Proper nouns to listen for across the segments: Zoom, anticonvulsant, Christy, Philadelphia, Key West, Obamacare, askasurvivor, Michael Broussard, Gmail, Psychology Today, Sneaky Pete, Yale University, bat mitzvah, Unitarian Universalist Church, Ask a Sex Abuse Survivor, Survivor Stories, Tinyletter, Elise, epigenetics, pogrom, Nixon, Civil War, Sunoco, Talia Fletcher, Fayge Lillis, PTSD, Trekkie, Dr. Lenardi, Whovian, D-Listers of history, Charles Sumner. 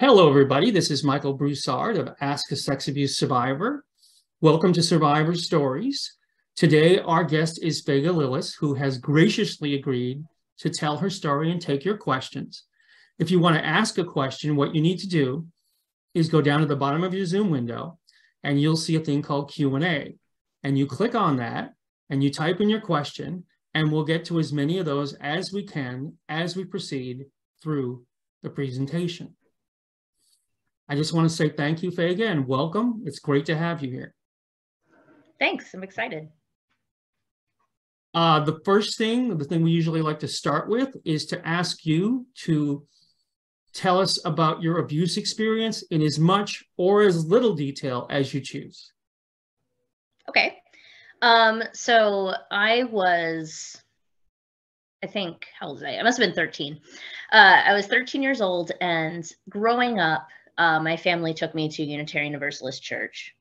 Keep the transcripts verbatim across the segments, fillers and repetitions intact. Hello, everybody. This is Michael Broussard of Ask a Sex Abuse Survivor. Welcome to Survivor Stories. Today, our guest is Fayge Lillis, who has graciously agreed to tell her story and take your questions. If you want to ask a question, what you need to do is go down to the bottom of your Zoom window, and you'll see a thing called Q and A. And you click on that, and you type in your question, and we'll get to as many of those as we can as we proceed through the presentation. I just want to say thank you, Fayge, and welcome. It's great to have you here. Thanks, I'm excited. Uh, the first thing, the thing we usually like to start with is to ask you to tell us about your abuse experience in as much or as little detail as you choose. Okay, um, so I was, I think, how old was I? I must have been thirteen. Uh, I was thirteen years old, and growing up, Uh, my family took me to Unitarian Universalist Church.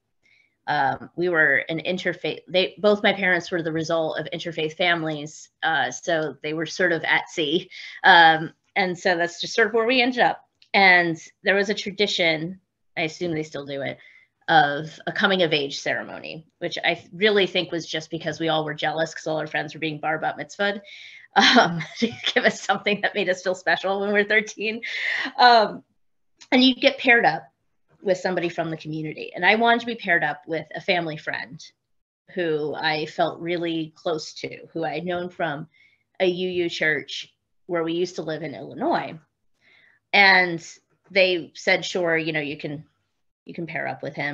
Um, we were an interfaith, they, both my parents were the result of interfaith families, uh, so they were sort of at sea. Um, and so that's just sort of where we ended up. And there was a tradition, I assume they still do it, of a coming of age ceremony, which I really think was just because we all were jealous because all our friends were being bar bat mitzvahed. Um, to give us something that made us feel special when we were thirteen. Um, And you'd get paired up with somebody from the community. And I wanted to be paired up with a family friend who I felt really close to, who I had known from a U U church where we used to live in Illinois. And they said, sure, you know, you can, you can pair up with him.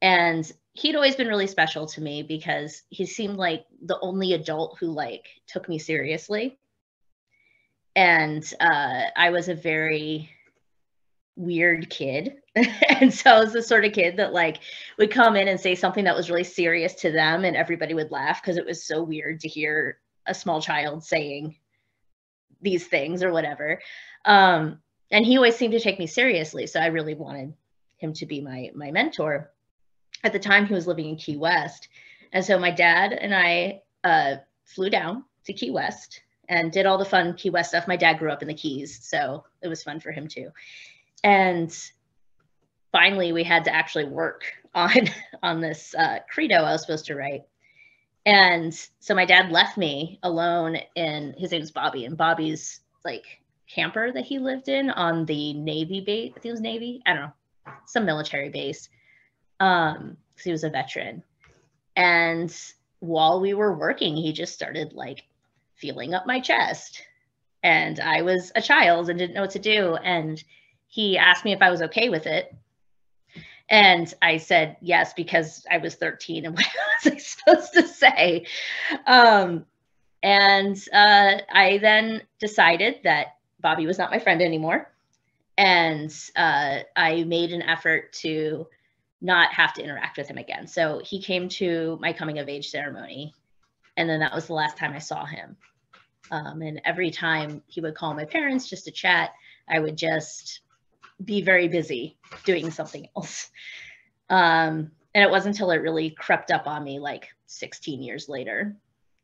And he'd always been really special to me because he seemed like the only adult who like took me seriously. And uh, I was a very weird kid. And so I was the sort of kid that like would come in and say something that was really serious to them and everybody would laugh because it was so weird to hear a small child saying these things or whatever. Um, and he always seemed to take me seriously. So I really wanted him to be my, my mentor. At the time he was living in Key West. And so my dad and I uh, flew down to Key West and did all the fun Key West stuff. My dad grew up in the Keys, so it was fun for him too. And finally, we had to actually work on, on this uh, credo I was supposed to write. And so my dad left me alone in, his name is Bobby, and Bobby's like camper that he lived in on the Navy base, I think it was Navy, I don't know, some military base, um, because he was a veteran. And while we were working, he just started like feeling up my chest. And I was a child and didn't know what to do. And he asked me if I was okay with it. And I said yes, because I was thirteen and what was I supposed to say? Um, and uh, I then decided that Bobby was not my friend anymore. And uh, I made an effort to not have to interact with him again. So he came to my coming of age ceremony. And then that was the last time I saw him. Um, and every time he would call my parents just to chat, I would just be very busy doing something else. Um, and it wasn't until it really crept up on me like sixteen years later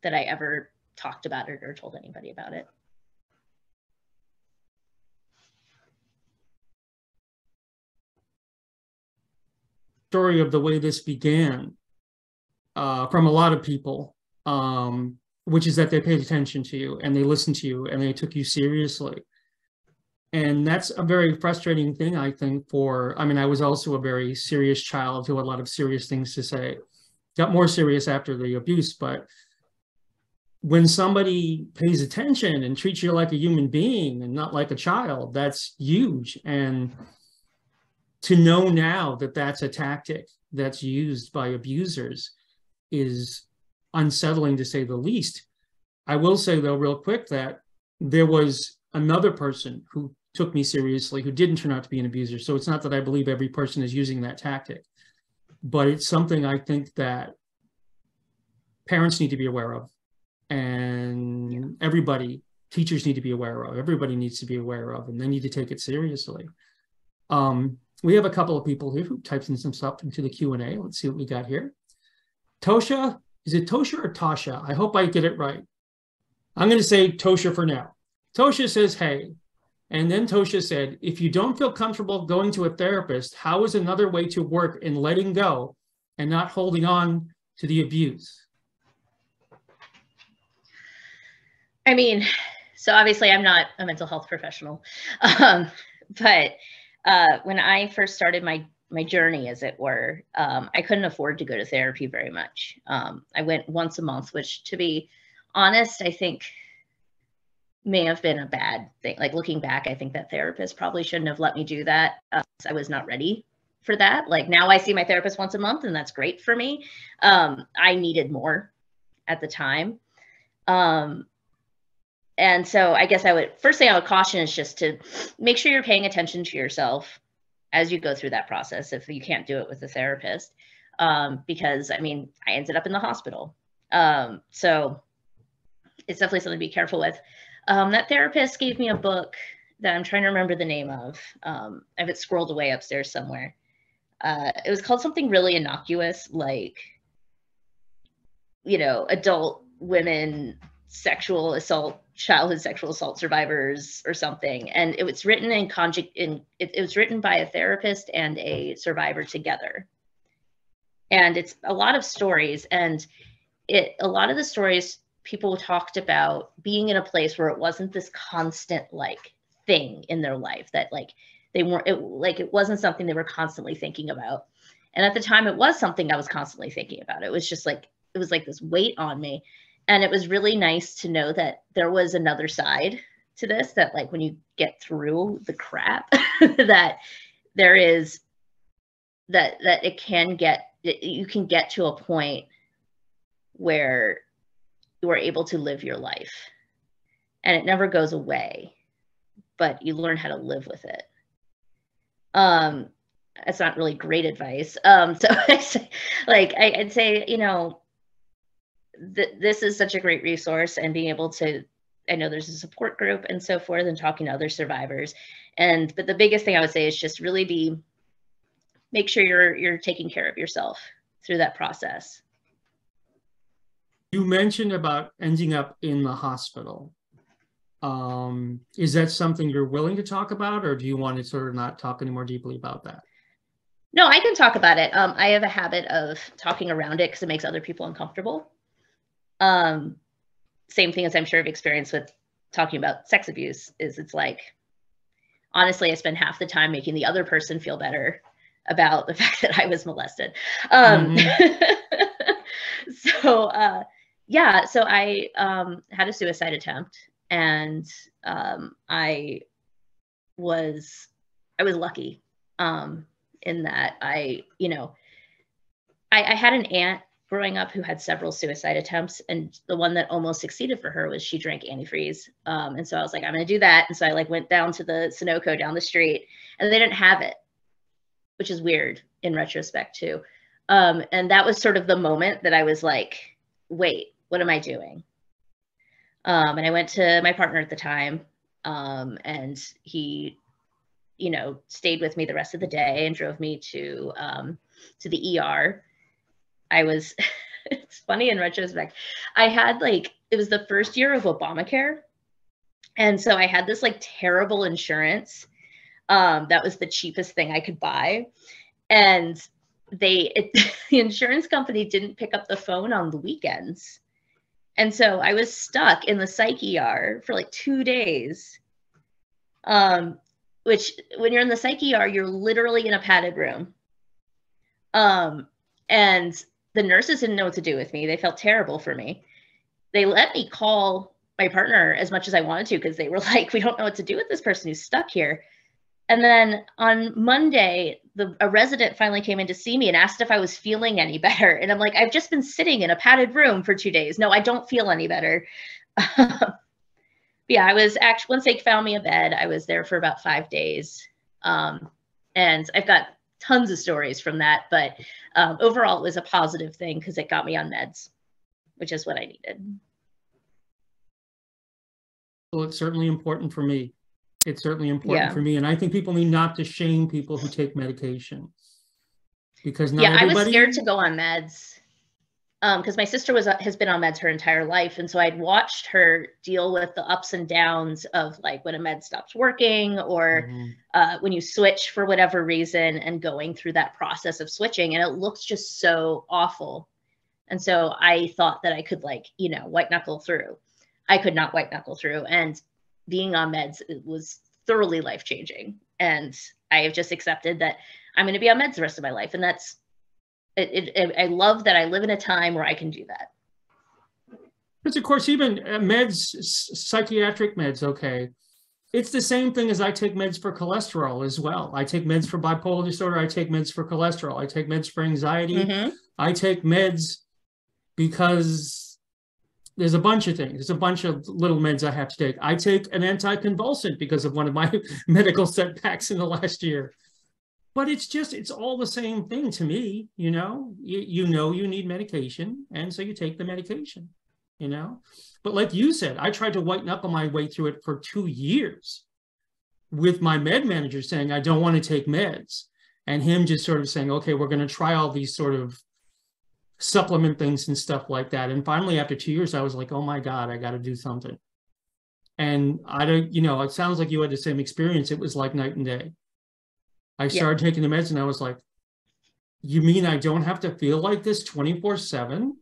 that I ever talked about it or told anybody about it. Story of the way this began uh, from a lot of people, um, which is that they paid attention to you and they listened to you and they took you seriously. And that's a very frustrating thing, I think, for, I mean, I was also a very serious child who had a lot of serious things to say. Got more serious after the abuse, but when somebody pays attention and treats you like a human being and not like a child, that's huge. And to know now that that's a tactic that's used by abusers is unsettling, to say the least. I will say, though, real quick, that there was another person who took me seriously, who didn't turn out to be an abuser. So it's not that I believe every person is using that tactic, but it's something I think that parents need to be aware of, and yeah, everybody, teachers need to be aware of, everybody needs to be aware of, and they need to take it seriously. Um, we have a couple of people here who types in some stuff into the Q and A. Let's see what we got here. Tosha, is it Tosha or Tasha? I hope I get it right. I'm going to say Tosha for now. Tosha says, hey, And then Tasha said, if you don't feel comfortable going to a therapist, how is another way to work in letting go and not holding on to the abuse? I mean, so obviously I'm not a mental health professional, um, but uh, when I first started my my journey, as it were, um, I couldn't afford to go to therapy very much. Um, I went once a month, which, to be honest, I think may have been a bad thing. Like, looking back, I think that therapist probably shouldn't have let me do that. Uh, I was not ready for that. Like, now I see my therapist once a month, and that's great for me. Um, I needed more at the time. Um, and so I guess I would, first thing I would caution is just to make sure you're paying attention to yourself as you go through that process, if you can't do it with a therapist, um, because, I mean, I ended up in the hospital. Um, so it's definitely something to be careful with. Um, that therapist gave me a book that I'm trying to remember the name of. Um, I have it scrolled away upstairs somewhere. Uh, it was called something really innocuous, like, you know, adult women, sexual assault, childhood sexual assault survivors or something. And it was written in conjunction, in, it, it was written by a therapist and a survivor together. And it's a lot of stories, and it, a lot of the stories, people talked about being in a place where it wasn't this constant, like, thing in their life that, like, they weren't, it, like, it wasn't something they were constantly thinking about. And at the time, it was something I was constantly thinking about. It was just like, it was like this weight on me. And it was really nice to know that there was another side to this, that, like, when you get through the crap, that there is, that, that it can get, that you can get to a point where you are able to live your life, and it never goes away, but you learn how to live with it. Um, that's not really great advice. Um, so I say, like, I, I'd say, you know, Th this is such a great resource, and being able to, I know there's a support group and so forth, and talking to other survivors. And, but the biggest thing I would say is just really be, make sure you're, you're taking care of yourself through that process. You mentioned about ending up in the hospital. Um, is that something you're willing to talk about, or do you want to sort of not talk any more deeply about that? No, I can talk about it. Um, I have a habit of talking around it because it makes other people uncomfortable. Um, same thing as I'm sure I've experienced with talking about sex abuse, is it's like, honestly, I spend half the time making the other person feel better about the fact that I was molested. Um, mm-hmm. So, uh, yeah, so I, um, had a suicide attempt, and, um, I was, I was lucky, um, in that I, you know, I, I had an aunt growing up who had several suicide attempts, and the one that almost succeeded for her was she drank antifreeze. Um, and so I was like, I'm going to do that. And so I, like, went down to the Sunoco down the street, and they didn't have it, which is weird in retrospect too. Um, and that was sort of the moment that I was like, wait, what am I doing? Um, and I went to my partner at the time, um, and he, you know, stayed with me the rest of the day and drove me to, um, to the E R. I was, it's funny in retrospect, I had, like, it was the first year of Obamacare. And so I had this, like, terrible insurance. Um, that was the cheapest thing I could buy. And they, it, the insurance company didn't pick up the phone on the weekends. And so I was stuck in the psych E R for, like, two days. Um, which, when you're in the psych E R, you're literally in a padded room. Um, and the nurses didn't know what to do with me. They felt terrible for me. They let me call my partner as much as I wanted to, because they were like, we don't know what to do with this person who's stuck here. And then on Monday, the, a resident finally came in to see me and asked if I was feeling any better. And I'm like, I've just been sitting in a padded room for two days. No, I don't feel any better. Yeah, I was actually, once they found me a bed, I was there for about five days. Um, and I've got tons of stories from that, but um, overall it was a positive thing because it got me on meds, which is what I needed. Well, it's certainly important for me. It's certainly important yeah. for me. And I think people need not to shame people who take medication, because not yeah, everybody... I was scared to go on meds. because um, my sister was has been on meds her entire life. And so I'd watched her deal with the ups and downs of like when a med stops working or mm-hmm. uh, when you switch for whatever reason and going through that process of switching. And it looks just so awful. And so I thought that I could like, you know, white knuckle through. I could not white knuckle through. And being on meds was thoroughly life changing. And I have just accepted that I'm going to be on meds the rest of my life. And that's It, it, I love that I live in a time where I can do that. But of course, even meds, psychiatric meds, okay. It's the same thing as I take meds for cholesterol as well. I take meds for bipolar disorder. I take meds for cholesterol. I take meds for anxiety. Mm-hmm. I take meds because there's a bunch of things. There's a bunch of little meds I have to take. I take an anticonvulsant because of one of my medical setbacks in the last year. But it's just, it's all the same thing to me, you know, you, you know, you need medication. And so you take the medication, you know, but like you said, I tried to white knuckle my way through it for two years with my med manager saying, I don't want to take meds. And him just sort of saying, okay, we're going to try all these sort of supplement things and stuff like that. And finally, after two years, I was like, oh my God, I got to do something. And I don't, you know, it sounds like you had the same experience. It was like night and day. I started yeah. taking the meds and I was like, you mean I don't have to feel like this twenty-four seven?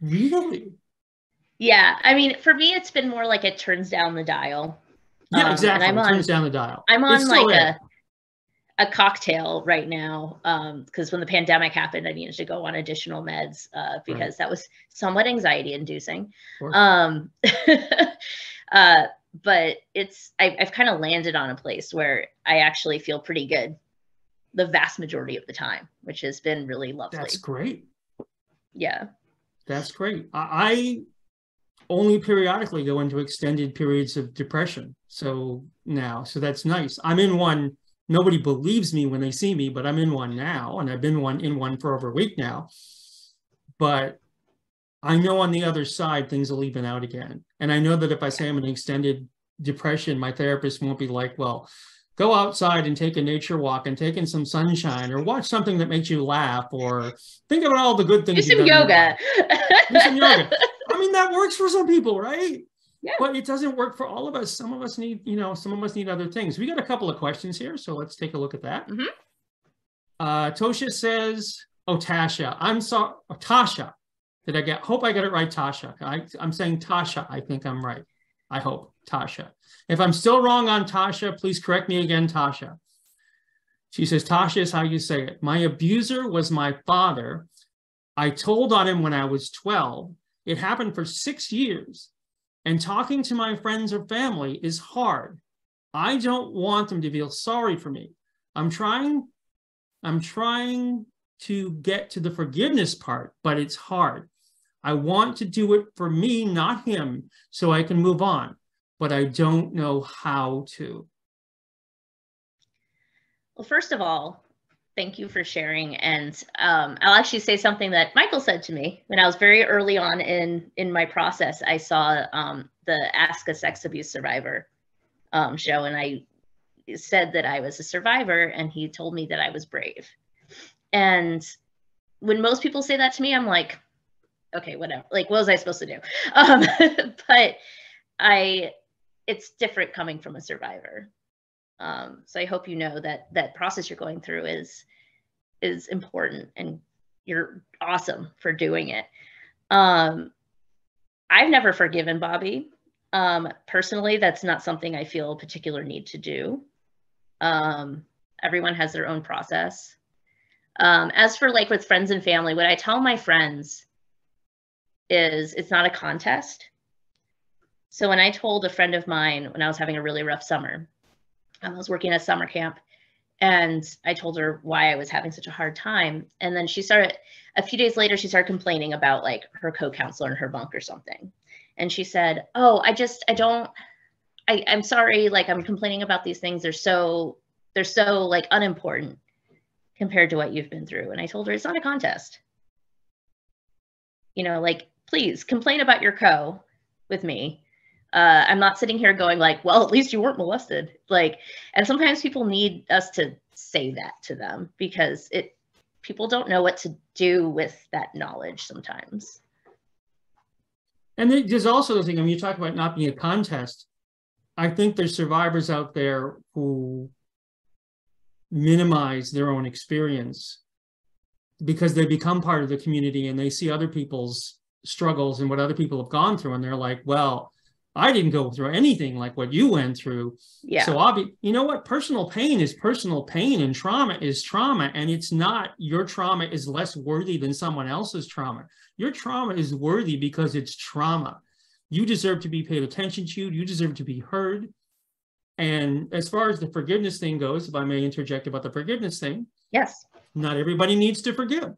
Really? Yeah. I mean, for me, it's been more like it turns down the dial. Yeah, um, exactly. I'm it on, turns down the dial. I'm on like a, a cocktail right now because um, when the pandemic happened, I needed to go on additional meds uh, because right. that was somewhat anxiety inducing. Um, uh, But it's, I, I've kind of landed on a place where I actually feel pretty good the vast majority of the time, which has been really lovely. That's great. Yeah. That's great. I, I only periodically go into extended periods of depression. So now, so that's nice. I'm in one, nobody believes me when they see me, but I'm in one now. And I've been one in one for over a week now. But I know on the other side, things will even out again. And I know that if I say I'm in extended depression, my therapist won't be like, well, go outside and take a nature walk and take in some sunshine or watch something that makes you laugh or think about all the good things. Do some yoga. Do some yoga. I mean, that works for some people, right? Yeah. But it doesn't work for all of us. Some of us need, you know, some of us need other things. We got a couple of questions here. So let's take a look at that. Mm-hmm. uh, Tosha says, oh, Tasha, I'm sorry, oh, Tasha. Did I get, hope I got it right, Tasha. I, I'm saying Tasha, I think I'm right. I hope, Tasha. If I'm still wrong on Tasha, please correct me again, Tasha. She says, Tasha is how you say it. My abuser was my father. I told on him when I was twelve. It happened for six years. And talking to my friends or family is hard. I don't want them to feel sorry for me. I'm trying, I'm trying to get to the forgiveness part, but it's hard. I want to do it for me, not him, so I can move on, but I don't know how to. Well, first of all, thank you for sharing. And um, I'll actually say something that Michael said to me when I was very early on in, in my process. I saw um, the Ask a Sex Abuse Survivor um, show, and I said that I was a survivor, and he told me that I was brave. And when most people say that to me, I'm like, okay, whatever, like, what was I supposed to do? Um, but I, it's different coming from a survivor. Um, so I hope you know that that process you're going through is, is important, and you're awesome for doing it. Um, I've never forgiven Bobby. Um, personally, that's not something I feel a particular need to do. Um, everyone has their own process. Um, as for like with friends and family, what I tell my friends is it's not a contest. So when I told a friend of mine when I was having a really rough summer, I was working at a summer camp, and I told her why I was having such a hard time. And then she started, a few days later, she started complaining about like her co-counselor and her bunk or something. And she said, oh, I just, I don't, I, I'm sorry, like I'm complaining about these things. They're so, they're so like unimportant compared to what you've been through. And I told her, it's not a contest. You know, like, please complain about your co with me. Uh, I'm not sitting here going like, well, at least you weren't molested. Like, and sometimes people need us to say that to them because it people don't know what to do with that knowledge sometimes. And there's also the thing, I mean, you talk about not being a contest. I think there's survivors out there who minimize their own experience because they become part of the community and they see other people's struggles and what other people have gone through. And they're like, well, I didn't go through anything like what you went through. Yeah. So obvi- you know what? Personal pain is personal pain and trauma is trauma. And it's not your trauma is less worthy than someone else's trauma. Your trauma is worthy because it's trauma. You deserve to be paid attention to. You deserve to be heard. And as far as the forgiveness thing goes, if I may interject about the forgiveness thing. Yes. Not everybody needs to forgive.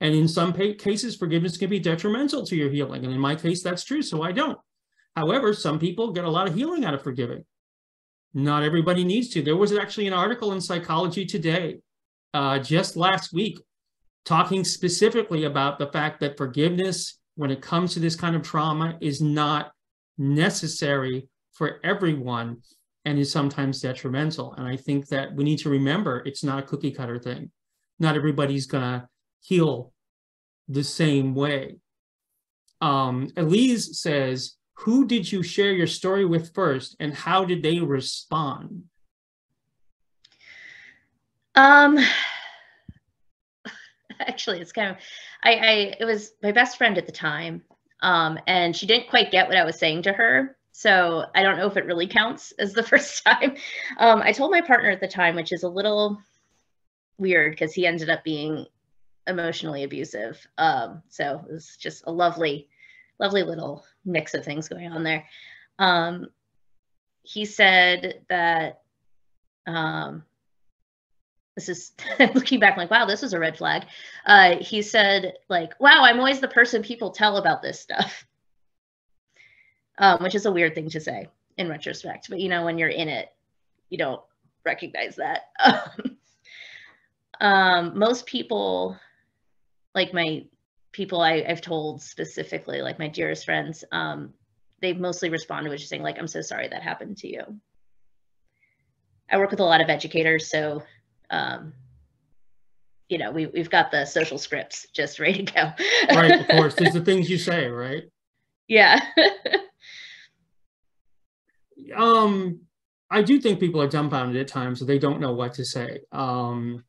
And in some cases, forgiveness can be detrimental to your healing. And in my case, that's true. So I don't. However, some people get a lot of healing out of forgiving. Not everybody needs to. There was actually an article in Psychology Today uh, just last week talking specifically about the fact that forgiveness, when it comes to this kind of trauma, is not necessary for everyone and is sometimes detrimental. And I think that we need to remember it's not a cookie cutter thing. Not everybody's going to heal the same way. Um, Elise says, who did you share your story with first and how did they respond? Um, actually, it's kind of, I, I, it was my best friend at the time, um, and she didn't quite get what I was saying to her. So I don't know if it really counts as the first time. Um, I told my partner at the time, which is a little weird because he ended up being emotionally abusive. Um, so it was just a lovely Lovely little mix of things going on there. Um, he said that, um, this is, looking back, I'm like, wow, this is a red flag. Uh, he said, like, wow, I'm always the person people tell about this stuff. Um, which is a weird thing to say in retrospect. But, you know, when you're in it, you don't recognize that. um, most people, like my... people I, I've told specifically, like my dearest friends, um, they've mostly responded with just saying, like, I'm so sorry that happened to you. I work with a lot of educators, so, um, you know, we, we've got the social scripts just ready to go. Right, of course. There's the things you say, right? Yeah. um, I do think people are dumbfounded at times, so they don't know what to say. Um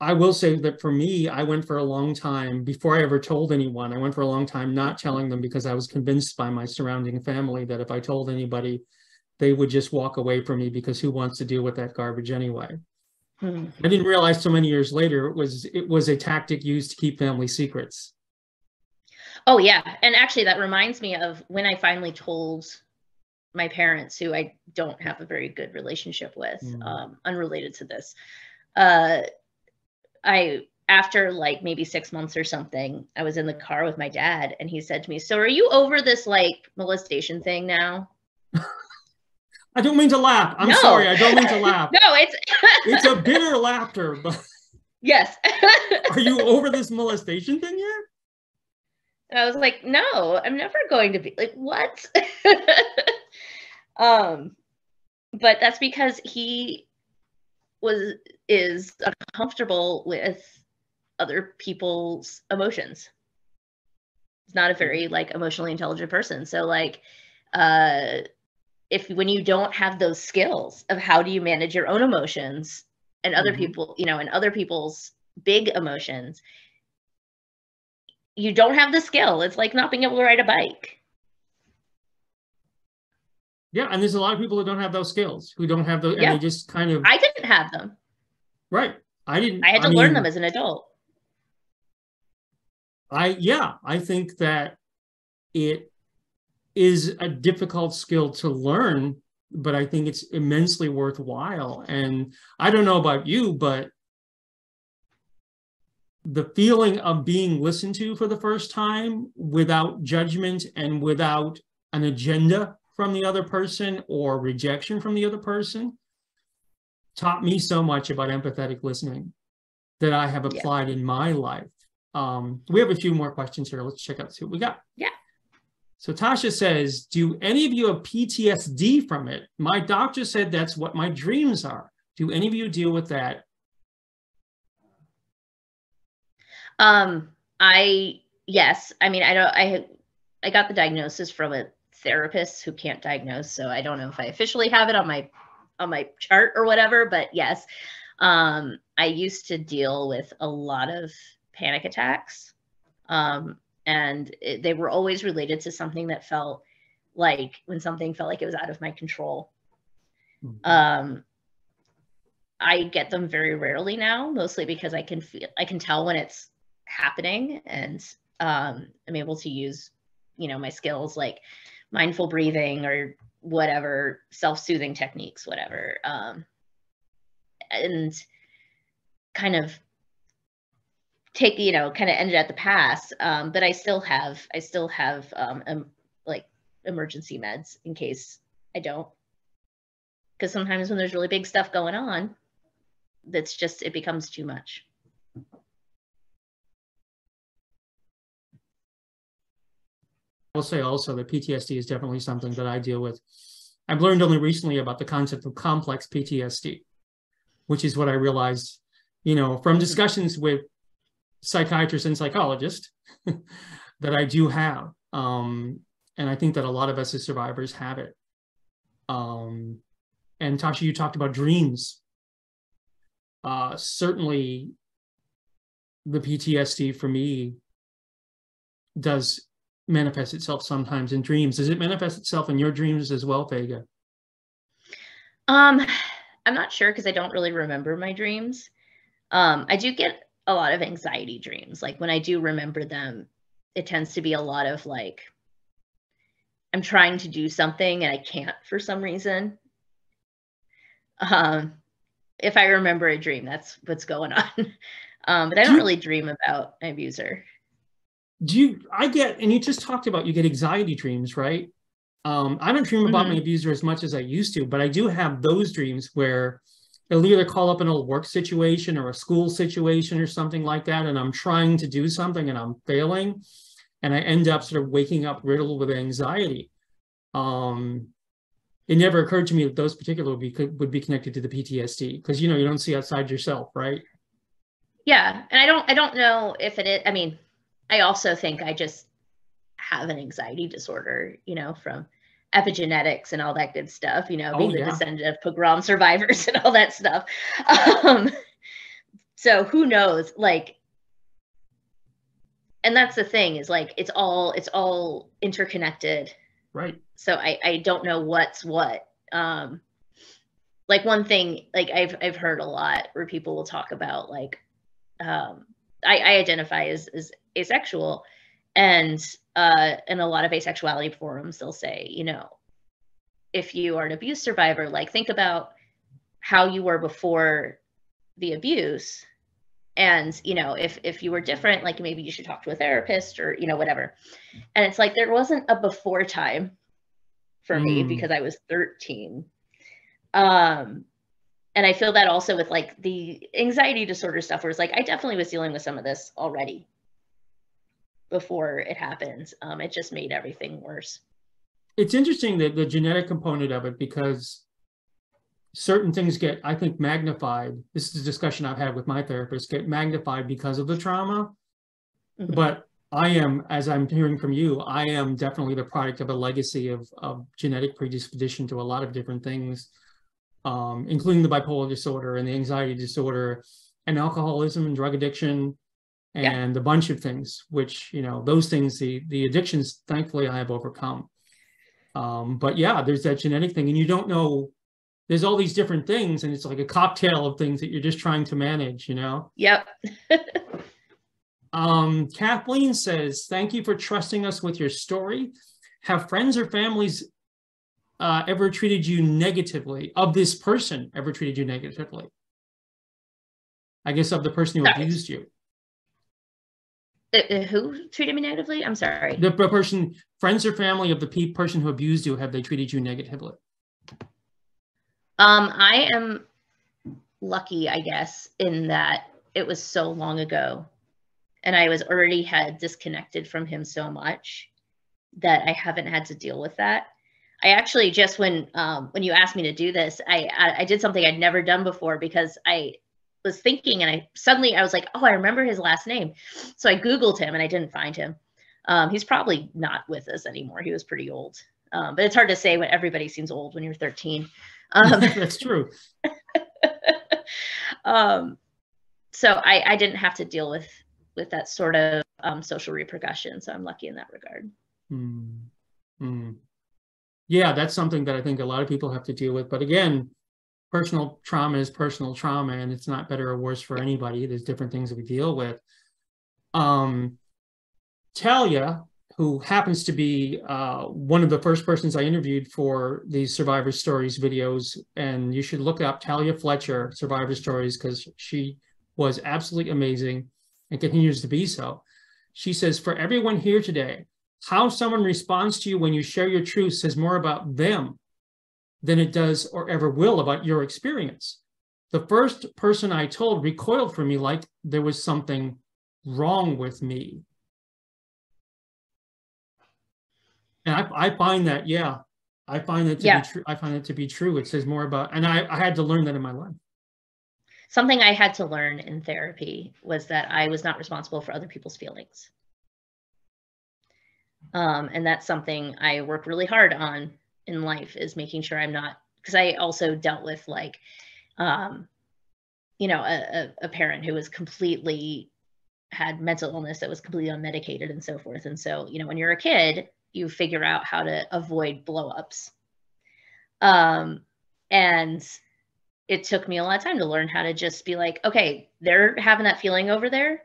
I will say that for me, I went for a long time before I ever told anyone. I went for a long time not telling them because I was convinced by my surrounding family that if I told anybody, they would just walk away from me because who wants to deal with that garbage anyway? Hmm. I didn't realize so many years later it was it was a tactic used to keep family secrets. Oh yeah, and actually that reminds me of when I finally told my parents, who I don't have a very good relationship with, hmm. um, unrelated to this. Uh, I, after like maybe six months or something, I was in the car with my dad and he said to me, so are you over this like molestation thing now? I don't mean to laugh. I'm no. sorry. I don't mean to laugh. No, it's... it's a bitter laughter, but... Yes. Are you over this molestation thing yet? And I was like, no, I'm never going to be. Like, what? um, But that's because he... was is uncomfortable with other people's emotions. He's not a very like emotionally intelligent person. So like uh if when you don't have those skills of how do you manage your own emotions and other mm-hmm. people, you know, and other people's big emotions, you don't have the skill. It's like not being able to ride a bike. Yeah, and there's a lot of people who don't have those skills, who don't have those, yeah. and they just kind of... I didn't have them. Right. I didn't... I had to I learn mean, them as an adult. I Yeah, I think that it is a difficult skill to learn, but I think it's immensely worthwhile. And I don't know about you, but the feeling of being listened to for the first time without judgment and without an agenda from the other person or rejection from the other person taught me so much about empathetic listening that I have applied yeah. in my life. Um, we have a few more questions here. Let's check out, see what we got. Yeah. So Tasha says, do any of you have P T S D from it? My doctor said that's what my dreams are. Do any of you deal with that? Um, I, yes, I mean, I don't, I, I got the diagnosis from a therapist who can't diagnose. So I don't know if I officially have it on my, on my chart or whatever, but yes. Um, I used to deal with a lot of panic attacks. Um, and it, they were always related to something that felt like, when something felt like it was out of my control. Mm-hmm. Um, I get them very rarely now, mostly because I can feel, I can tell when it's happening, and um, I'm able to use, you know, my skills like mindful breathing or whatever, self-soothing techniques, whatever. Um, and kind of take, you know, kind of end it at the pass. Um, but I still have, I still have um, um, like emergency meds in case I don't. Because sometimes when there's really big stuff going on, that's just, it becomes too much. I'll say also that P T S D is definitely something that I deal with. I've learned only recently about the concept of complex P T S D, which is what I realized, you know, from discussions with psychiatrists and psychologists that I do have. Um, and I think that a lot of us as survivors have it. Um, And Tasha, you talked about dreams. Uh, certainly, the P T S D for me does manifest itself sometimes in dreams. Does it manifest itself in your dreams as well, Fayge? Um, I'm not sure because I don't really remember my dreams. Um, I do get a lot of anxiety dreams. Like when I do remember them, it tends to be a lot of like, I'm trying to do something and I can't for some reason. Um, if I remember a dream, that's what's going on. Um, but I don't do, really dream about my abuser. Do you, I get, and you just talked about, you get anxiety dreams, right? Um, I don't dream about mm-hmm. my abuser as much as I used to, but I do have those dreams where it'll either call up an old work situation or a school situation or something like that. And I'm trying to do something and I'm failing. And I end up sort of waking up riddled with anxiety. Um, It never occurred to me that those particular would be, would be connected to the P T S D, because, you know, you don't see outside yourself, right? Yeah. And I don't, I don't know if it is, I mean, I also think I just have an anxiety disorder, you know, from epigenetics and all that good stuff, you know, being oh, yeah. the descendant of pogrom survivors and all that stuff. Um, so who knows, like, and that's the thing is like, it's all, it's all interconnected. Right. So I, I don't know what's what. Um, like one thing, like I've, I've heard a lot where people will talk about like, um, I, I identify as, as asexual, and uh, in a lot of asexuality forums, they'll say, you know, if you are an abuse survivor, like think about how you were before the abuse. And, you know, if, if you were different, like maybe you should talk to a therapist or, you know, whatever. And it's like, there wasn't a before time for mm. me because I was thirteen. Um, and I feel that also with like the anxiety disorder stuff where it's like, I definitely was dealing with some of this already before it happened. Um, it just made everything worse. It's interesting that the genetic component of it, because certain things get, I think, magnified. This is a discussion I've had with my therapist, get magnified because of the trauma. Mm-hmm. But I am, as I'm hearing from you, I am definitely the product of a legacy of, of genetic predisposition to a lot of different things, um, including the bipolar disorder and the anxiety disorder and alcoholism and drug addiction and yeah. a bunch of things, which, you know, those things, the, the addictions, thankfully, I have overcome. Um, but yeah, there's that genetic thing, and you don't know. There's all these different things, and it's like a cocktail of things that you're just trying to manage, you know? Yep. um, Kathleen says, thank you for trusting us with your story. Have friends or families uh, ever treated you negatively? Of this person ever treated you negatively? I guess of the person who sorry. abused you. Uh, who treated me negatively? I'm sorry. The person, friends or family of the pe person who abused you, have they treated you negatively? Um, I am lucky, I guess, in that it was so long ago and I was already had disconnected from him so much that I haven't had to deal with that. I actually just when um, when you asked me to do this, I, I, I did something I'd never done before because I was thinking, and I suddenly I was like, oh, I remember his last name. So I Googled him and I didn't find him. Um, he's probably not with us anymore. He was pretty old. Um, but it's hard to say when everybody seems old when you're thirteen. Um, That's true. um, so I, I didn't have to deal with, with that sort of um, social repercussion. So I'm lucky in that regard. Mm. Mm. Yeah, that's something that I think a lot of people have to deal with. But again, personal trauma is personal trauma, and it's not better or worse for anybody. There's different things that we deal with. Um, Talia, who happens to be uh, one of the first persons I interviewed for these Survivor Stories videos, and you should look up Talia Fletcher, Survivor Stories, because she was absolutely amazing and continues to be so. She says, for everyone here today, how someone responds to you when you share your truth says more about them than it does or ever will about your experience. The first person I told recoiled from me like there was something wrong with me. And I, I find that, yeah, I find that to yeah. be true. I find it to be true. It says more about, and I, I had to learn that in my life. Something I had to learn in therapy was that I was not responsible for other people's feelings. Um, and that's something I work really hard on in life, is making sure I'm not, because I also dealt with like, um, you know, a, a parent who was completely, had mental illness that was completely unmedicated and so forth. And so, you know, when you're a kid, you figure out how to avoid blow-ups. Um, and it took me a lot of time to learn how to just be like, okay, they're having that feeling over there.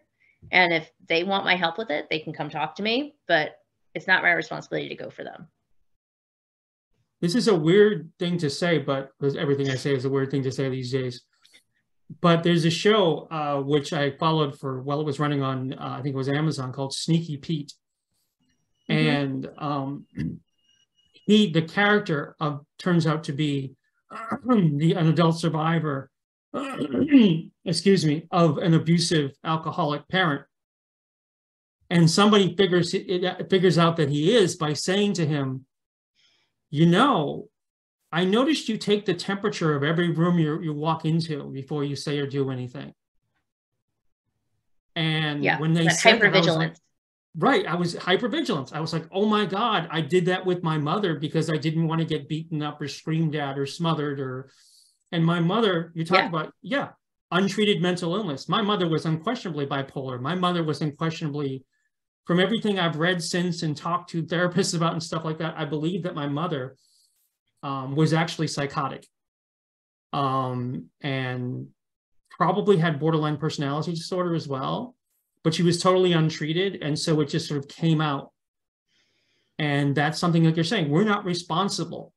And if they want my help with it, they can come talk to me, but it's not my responsibility to go for them. This is a weird thing to say, but everything I say is a weird thing to say these days. But there's a show uh, which I followed for, well, it was running on, uh, I think it was Amazon, called Sneaky Pete. Mm-hmm. And um, he, the character of, turns out to be uh, the, an adult survivor, uh, excuse me, of an abusive alcoholic parent. And somebody figures it figures out that he is by saying to him, you know, I noticed you take the temperature of every room you, you walk into before you say or do anything. And yeah, when they said hypervigilance. Like, right, I was hypervigilance. I was like, oh my God, I did that with my mother because I didn't want to get beaten up or screamed at or smothered or, and my mother, you talk yeah. about, yeah, untreated mental illness. My mother was unquestionably bipolar. My mother was unquestionably, from everything I've read since and talked to therapists about and stuff like that, I believe that my mother um, was actually psychotic um, and probably had borderline personality disorder as well, but she was totally untreated. And so it just sort of came out. And that's something like you're saying, we're not responsible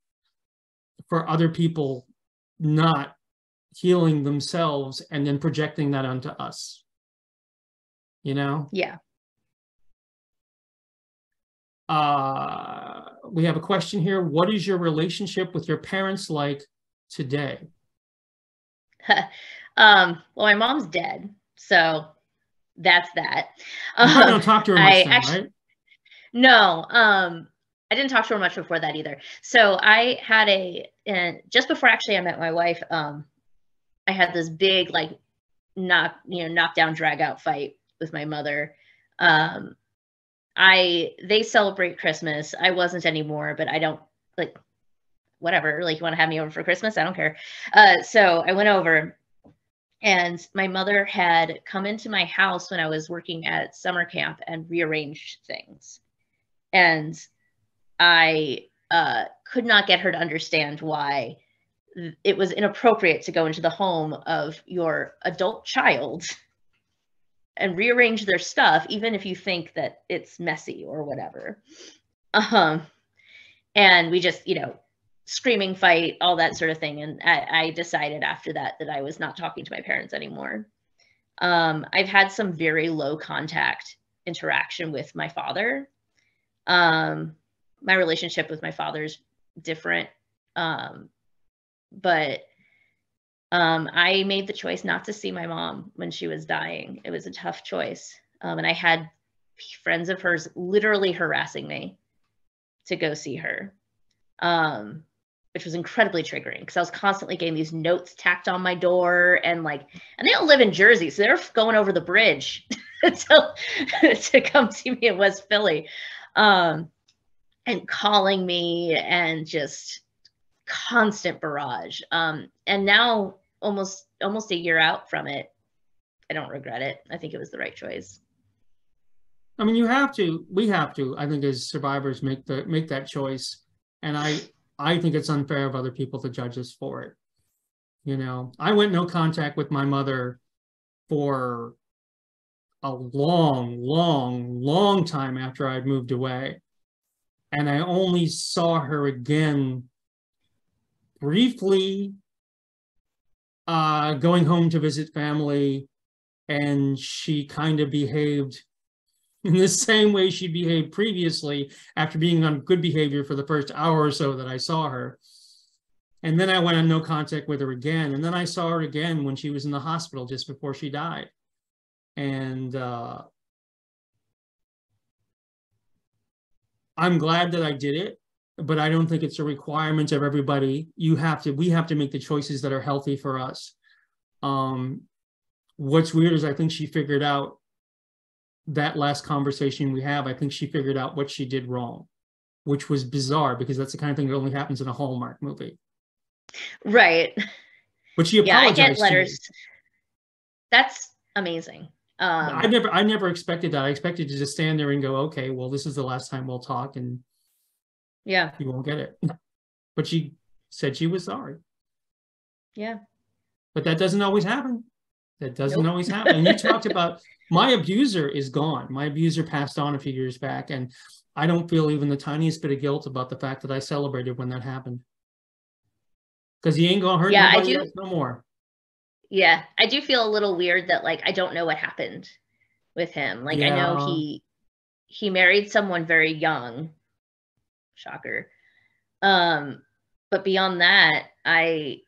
for other people not healing themselves and then projecting that onto us, you know? Yeah. Uh, we have a question here. What is your relationship with your parents like today? um, well, my mom's dead, so that's that. Um, I don't talk to her much I then, actually, right? No, um, I didn't talk to her much before that either. So I had a, and just before actually I met my wife, um, I had this big, like, knock, you know, knockdown, drag out fight with my mother. Um, I, they celebrate Christmas. I wasn't anymore, but I don't, like, whatever, like, you want to have me over for Christmas? I don't care. Uh, so I went over, and my mother had come into my house when I was working at summer camp and rearranged things. And I uh, could not get her to understand why it was inappropriate to go into the home of your adult child and rearrange their stuff, even if you think that it's messy or whatever. Um, and we just, you know, screaming fight, all that sort of thing. And I, I decided after that that I was not talking to my parents anymore. Um, I've had some very low contact interaction with my father. Um, my relationship with my father's different, um, but Um, I made the choice not to see my mom when she was dying. It was a tough choice. Um, and I had friends of hers literally harassing me to go see her. Um, which was incredibly triggering because I was constantly getting these notes tacked on my door, and like, and they don't live in Jersey, so they're going over the bridge to, to come see me in West Philly, um, and calling me, and just constant barrage. Um, and now almost, almost a year out from it, I don't regret it. I think it was the right choice. I mean, you have to, we have to, I think, as survivors, make the, make that choice. And I, I think it's unfair of other people to judge us for it. You know, I went no contact with my mother for a long, long, long time after I'd moved away. And I only saw her again briefly, uh, going home to visit family. And she kind of behaved in the same way she behaved previously after being on good behavior for the first hour or so that I saw her. And then I went on no contact with her again. And then I saw her again when she was in the hospital just before she died. And uh, I'm glad that I did it, but I don't think it's a requirement of everybody. You have to, we have to make the choices that are healthy for us. Um, what's weird is I think she figured out that last conversation we have, I think she figured out what she did wrong, which was bizarre because that's the kind of thing that only happens in a Hallmark movie. Right. But she apologized. Yeah, I get letters. That's amazing. Um, I never, I never expected that. I expected to just stand there and go, okay, well, this is the last time we'll talk, and yeah, you won't get it. But she said she was sorry. Yeah. But that doesn't always happen. That doesn't nope. always happen. And you talked about, my abuser is gone. My abuser passed on a few years back, and I don't feel even the tiniest bit of guilt about the fact that I celebrated when that happened. Because he ain't gonna hurt yeah, nobody I do, else no more. Yeah, I do feel a little weird that, like, I don't know what happened with him. Like, yeah. I know he he married someone very young. Shocker. Um, but beyond that, I...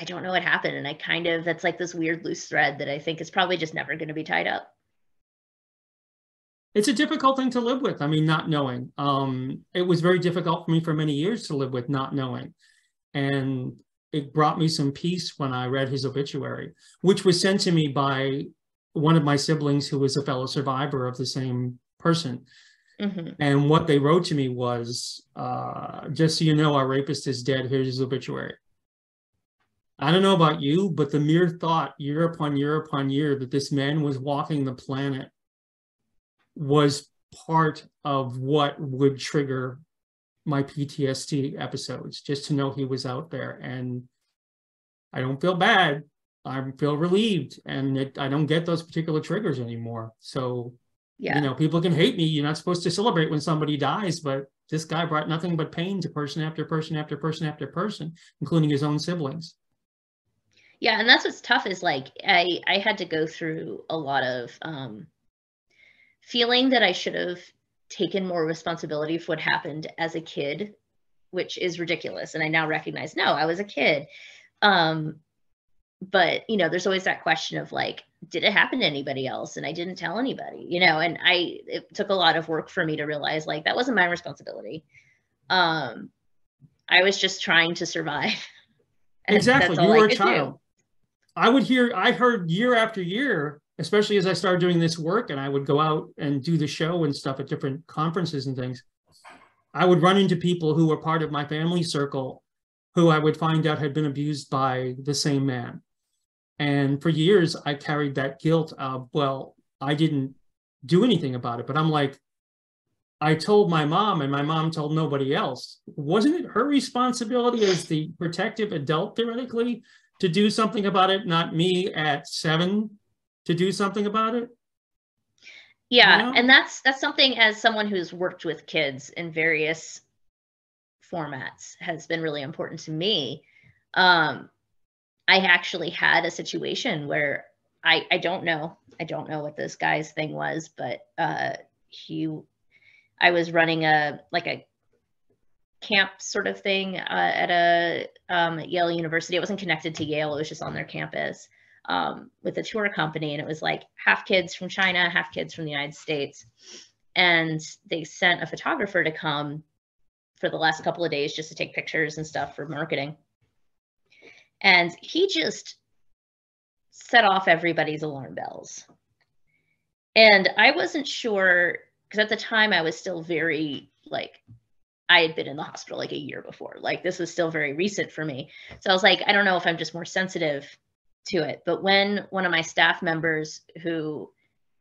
I don't know what happened. And I kind of, that's like this weird loose thread that I think is probably just never going to be tied up. It's a difficult thing to live with. I mean, not knowing. Um, it was very difficult for me for many years to live with not knowing. And it brought me some peace when I read his obituary, which was sent to me by one of my siblings who was a fellow survivor of the same person. Mm-hmm. And what they wrote to me was, uh, just so you know, our rapist is dead. Here's his obituary. I don't know about you, but the mere thought year upon year upon year that this man was walking the planet was part of what would trigger my P T S D episodes, just to know he was out there. And I don't feel bad. I feel relieved. And it, I don't get those particular triggers anymore. So, yeah. You know, people can hate me. You're not supposed to celebrate when somebody dies, but this guy brought nothing but pain to person after person after person after person, including his own siblings. Yeah, and that's what's tough is, like, I, I had to go through a lot of um, feeling that I should have taken more responsibility for what happened as a kid, which is ridiculous. And I now recognize, no, I was a kid. Um, but, you know, there's always that question of, like, did it happen to anybody else? And I didn't tell anybody, you know, and I it took a lot of work for me to realize, like, that wasn't my responsibility. Um, I was just trying to survive. And exactly. You were a child. Do. I would hear, I heard year after year, especially as I started doing this work and I would go out and do the show and stuff at different conferences and things, I would run into people who were part of my family circle who I would find out had been abused by the same man. And for years, I carried that guilt of, well, I didn't do anything about it. But I'm like, I told my mom and my mom told nobody else. Wasn't it her responsibility as the protective adult, theoretically, to do something about it, not me at seven to do something about it? Yeah, you know? And that's that's something as someone who's worked with kids in various formats has been really important to me. Um, I actually had a situation where I, I don't know. I don't know what this guy's thing was, but uh, he, I was running a, like a, camp sort of thing uh, at a um, at Yale University. It wasn't connected to Yale. It was just on their campus um, with a tour company. And it was like half kids from China, half kids from the United States. And they sent a photographer to come for the last couple of days just to take pictures and stuff for marketing. And he just set off everybody's alarm bells. And I wasn't sure, because at the time I was still very, like, I had been in the hospital like a year before. Like, this was still very recent for me. So I was like, I don't know if I'm just more sensitive to it. But when one of my staff members, who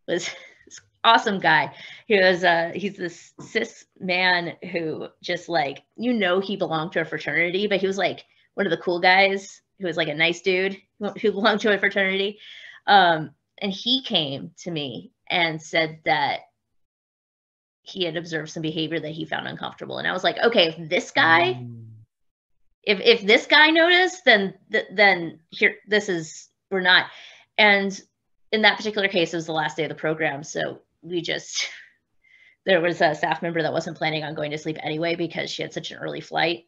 was this awesome guy, he was, uh, he's this cis man who just, like, you know, he belonged to a fraternity, but he was like one of the cool guys who was like a nice dude who belonged to a fraternity. Um, and he came to me and said that he had observed some behavior that he found uncomfortable. And I was like, okay, if this guy, mm. if if this guy noticed, then th- then here, this is, we're not. And in that particular case, it was the last day of the program. So we just, there was a staff member that wasn't planning on going to sleep anyway because she had such an early flight.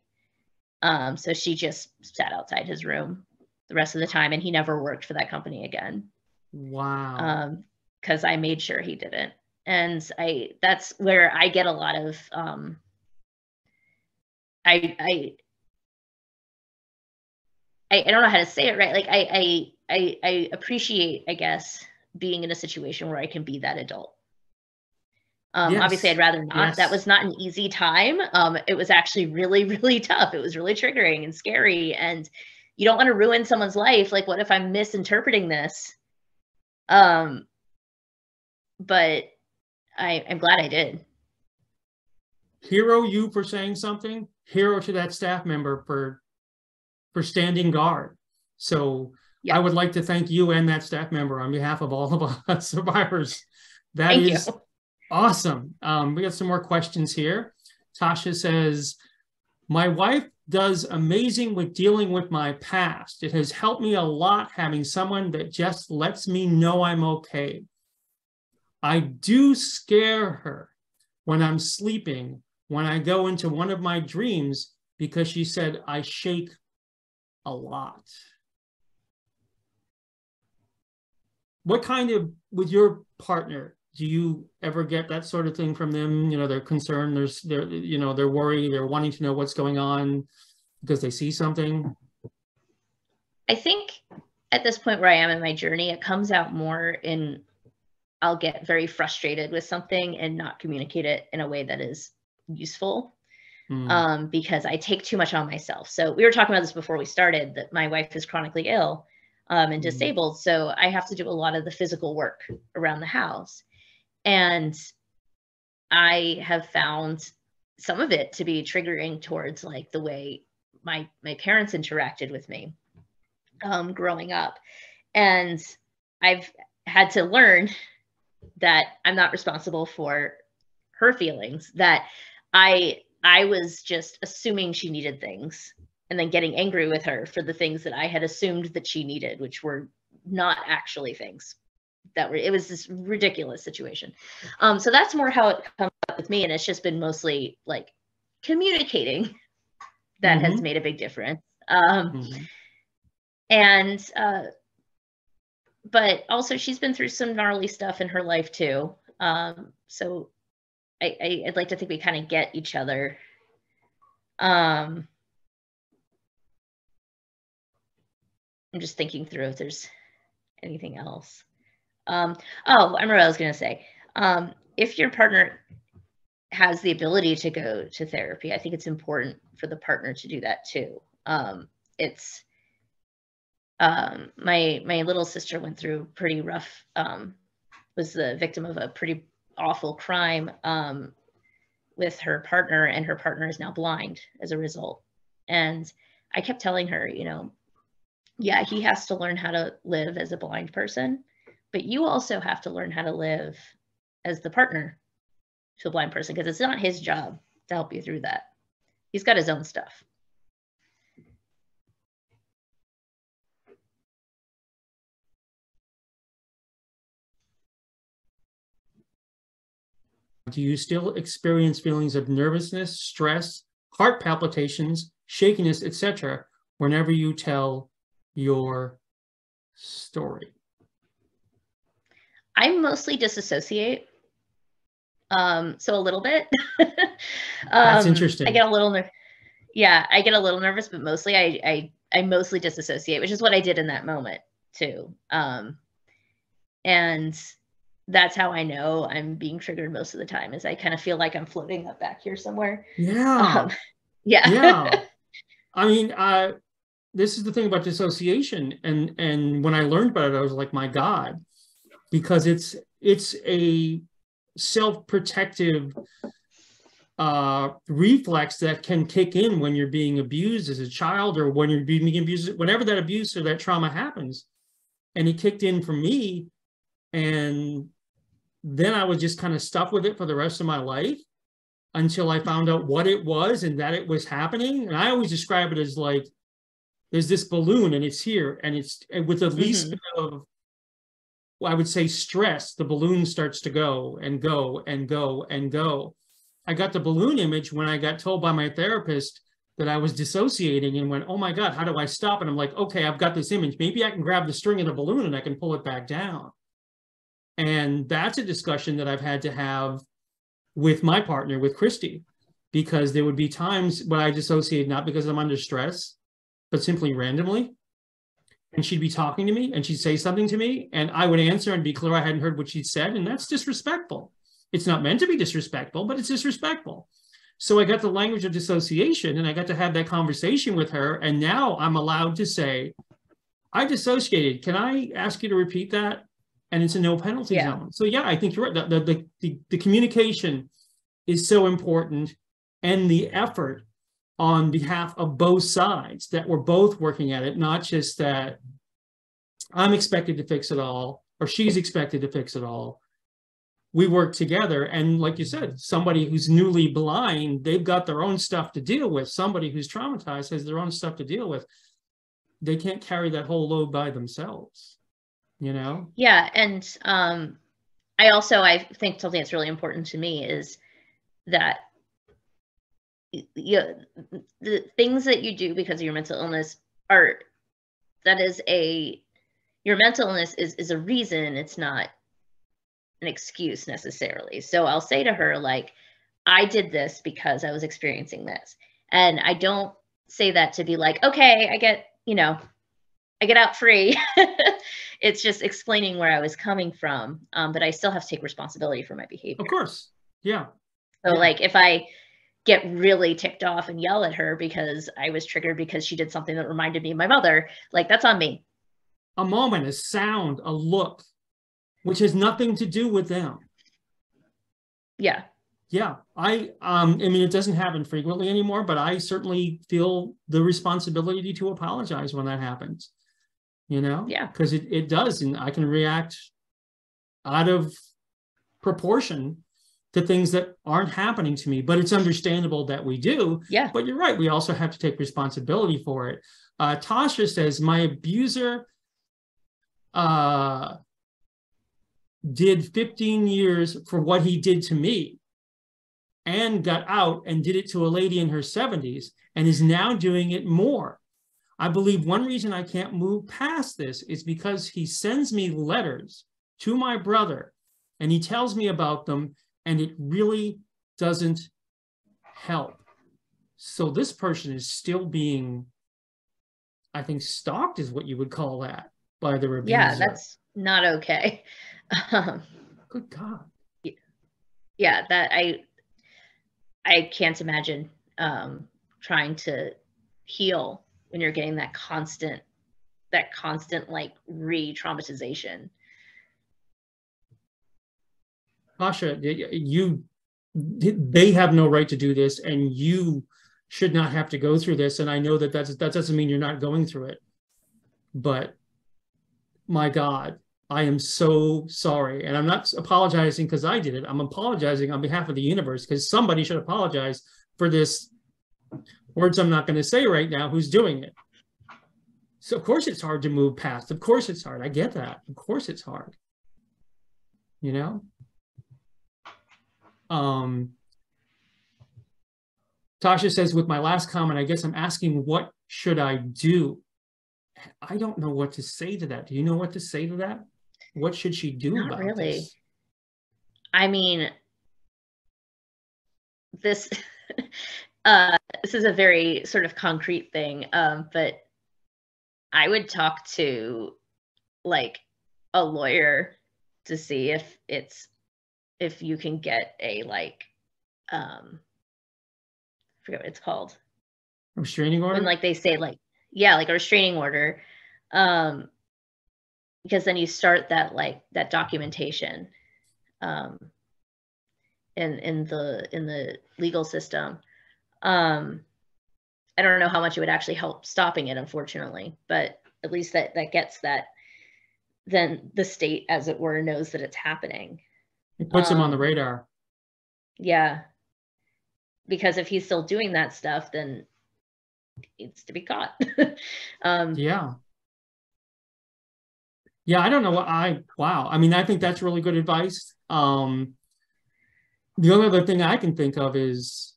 Um, so she just sat outside his room the rest of the time, and he never worked for that company again. Wow. Um, 'cause I made sure he didn't. And I, that's where I get a lot of, um, I, I, I don't know how to say it right. Like I, I, I, I appreciate, I guess, being in a situation where I can be that adult. Um, yes. Obviously I'd rather not. Yes. That was not an easy time. Um, it was actually really, really tough. It was really triggering and scary, and you don't want to ruin someone's life. Like, what if I'm misinterpreting this? Um, but I, I'm glad I did. Hero you for saying something, hero to that staff member for, for standing guard. So yeah. I would like to thank you and that staff member on behalf of all of us survivors. That thank is you. Awesome. Um, we got some more questions here. Tasha says, my wife does amazing with dealing with my past. It has helped me a lot having someone that just lets me know I'm okay. I do scare her when I'm sleeping, when I go into one of my dreams, because she said I shake a lot. What kind of, with your partner, do you ever get that sort of thing from them? You know, their concern, their, their, you know, their worry, they're wanting to know what's going on because they see something? I think at this point where I am in my journey, it comes out more in, I'll get very frustrated with something and not communicate it in a way that is useful, mm. um, because I take too much on myself. So we were talking about this before we started, that my wife is chronically ill um, and disabled. Mm. So I have to do a lot of the physical work around the house. And I have found some of it to be triggering towards, like, the way my, my parents interacted with me um, growing up. And I've had to learn that I'm not responsible for her feelings, that I I was just assuming she needed things and then getting angry with her for the things that I had assumed that she needed, which were not actually things that were, it was this ridiculous situation. Um, so that's more how it comes up with me. And it's just been mostly like communicating that mm-hmm. has made a big difference. Um, mm-hmm. And, uh, but also she's been through some gnarly stuff in her life too. Um, so I, I, I'd like to think we kind of get each other. Um, I'm just thinking through if there's anything else. Um, oh, I remember what I was going to say. Um, if your partner has the ability to go to therapy, I think it's important for the partner to do that too. Um, it's, um, my, my little sister went through pretty rough, um, was the victim of a pretty awful crime, um, with her partner, and her partner is now blind as a result. And I kept telling her, you know, yeah, he has to learn how to live as a blind person, but you also have to learn how to live as the partner to a blind person, because it's not his job to help you through that. He's got his own stuff. Do you still experience feelings of nervousness, stress, heart palpitations, shakiness, et cetera whenever you tell your story? I mostly disassociate. Um, so a little bit. um, That's interesting. I get a little nervous. Yeah, I get a little nervous, but mostly I, I, I mostly disassociate, which is what I did in that moment too. Um, and that's how I know I'm being triggered most of the time, is I kind of feel like I'm floating up back here somewhere. Yeah. Um, yeah. Yeah. I mean, uh, this is the thing about dissociation. And, and when I learned about it, I was like, my God, because it's, it's a self-protective uh, reflex that can kick in when you're being abused as a child, or when you're being abused, whenever that abuse or that trauma happens. And it kicked in for me. And then I was just kind of stuck with it for the rest of my life until I found out what it was and that it was happening. And I always describe it as like, there's this balloon and it's here, and it's and with the least mm-hmm. bit of, well, I would say stress, the balloon starts to go and go and go and go. I got the balloon image when I got told by my therapist that I was dissociating, and went, oh my God, how do I stop? And I'm like, okay, I've got this image. Maybe I can grab the string of the balloon and I can pull it back down. And that's a discussion that I've had to have with my partner, with Christy, because there would be times when I dissociate, not because I'm under stress, but simply randomly. And she'd be talking to me and she'd say something to me, and I would answer and be clear I hadn't heard what she'd said. And that's disrespectful. It's not meant to be disrespectful, but it's disrespectful. So I got the language of dissociation, and I got to have that conversation with her. And now I'm allowed to say, I dissociated. Can I ask you to repeat that? And it's a no penalty yeah. zone. So yeah, I think you're right. The, the, the, the communication is so important, and the effort on behalf of both sides, that we're both working at it, not just that I'm expected to fix it all or she's expected to fix it all. We work together. And like you said, somebody who's newly blind, they've got their own stuff to deal with. Somebody who's traumatized has their own stuff to deal with. They can't carry that whole load by themselves. You know? Yeah. And um, I also, I think something that's really important to me is that you, the things that you do because of your mental illness are, that is a, your mental illness is, is a reason. It's not an excuse necessarily. So I'll say to her, like, I did this because I was experiencing this. And I don't say that to be like, okay, I get, you know, I get out free. It's just explaining where I was coming from, um, but I still have to take responsibility for my behavior. Of course, yeah. So yeah. Like if I get really ticked off and yell at her because I was triggered because she did something that reminded me of my mother, like that's on me. A moment, a sound, a look, which has nothing to do with them. Yeah. Yeah, I, um, I mean, it doesn't happen frequently anymore, but I certainly feel the responsibility to apologize when that happens. You know, yeah, because it, it does. And I can react out of proportion to things that aren't happening to me, but it's understandable that we do. Yeah. But you're right. We also have to take responsibility for it. Uh, Tasha says, my abuser uh, did fifteen years for what he did to me and got out and did it to a lady in her seventies and is now doing it more. I believe one reason I can't move past this is because he sends me letters to my brother and he tells me about them, and it really doesn't help. So this person is still being, I think, stalked is what you would call that by the abuser. Yeah, that's not okay. Um, Good God. Yeah, that I, I can't imagine um, trying to heal when you're getting that constant, that constant like re-traumatization. Tasha, you, they have no right to do this, and you should not have to go through this. And I know that that's, that doesn't mean you're not going through it, but my God, I am so sorry. And I'm not apologizing because I did it. I'm apologizing on behalf of the universe, because somebody should apologize for this, words I'm not going to say right now, who's doing it. So of course it's hard to move past. Of course it's hard. I get that. Of course it's hard. You know? Um, Tasha says, with my last comment, I guess I'm asking, what should I do? I don't know what to say to that. Do you know what to say to that? What should she do about this? Not really. I mean, this uh, this is a very sort of concrete thing, um, but I would talk to like a lawyer to see if it's if you can get a like um, I forget what it's called. Restraining order? When like they say like yeah, like a restraining order. Um, because then you start that like that documentation um in in the in the legal system. Um I don't know how much it would actually help stopping it, unfortunately, but at least that that gets that then the state, as it were, knows that it's happening. It puts um, him on the radar. Yeah. Because if he's still doing that stuff, then it's to be caught. um yeah. Yeah, I don't know what I, wow. I mean, I think that's really good advice. Um, the only other thing I can think of is,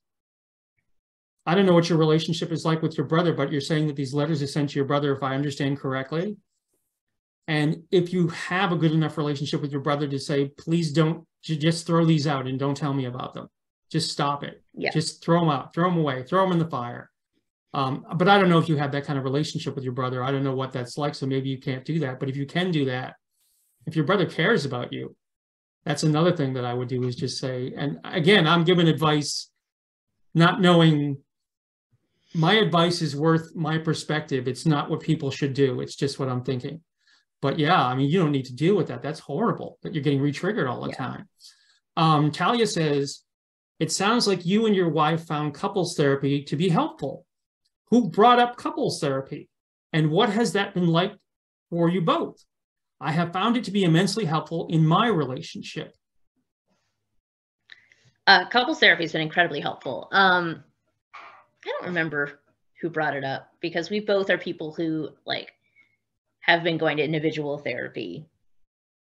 I don't know what your relationship is like with your brother, but you're saying that these letters are sent to your brother, if I understand correctly. And if you have a good enough relationship with your brother to say, please don't, just throw these out and don't tell me about them. Just stop it. Yeah. Just throw them out, throw them away, throw them in the fire. Um, but I don't know if you have that kind of relationship with your brother. I don't know what that's like, so maybe you can't do that. But if you can do that, if your brother cares about you, that's another thing that I would do is just say, and again, I'm giving advice, not knowing, my advice is worth my perspective. It's not what people should do. It's just what I'm thinking. But yeah, I mean, you don't need to deal with that. That's horrible that you're getting re-triggered all the yeah. time. Um, Talia says, it sounds like you and your wife found couples therapy to be helpful. Who brought up couples therapy? And what has that been like for you both? I have found it to be immensely helpful in my relationship. Uh, couples therapy has been incredibly helpful. Um, I don't remember who brought it up because we both are people who like have been going to individual therapy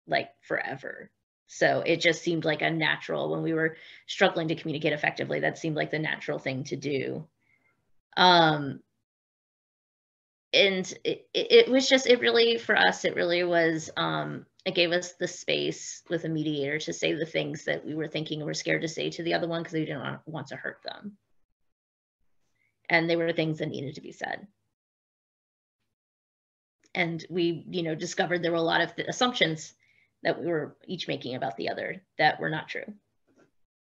like forever. So it just seemed like a natural, when we were struggling to communicate effectively, that seemed like the natural thing to do. Um, and it, it was just, it really, for us, it really was, um, it gave us the space with a mediator to say the things that we were thinking we were scared to say to the other one because we didn't want, want to hurt them. And they were things that needed to be said. And we, you know, discovered there were a lot of assumptions that we were each making about the other that were not true.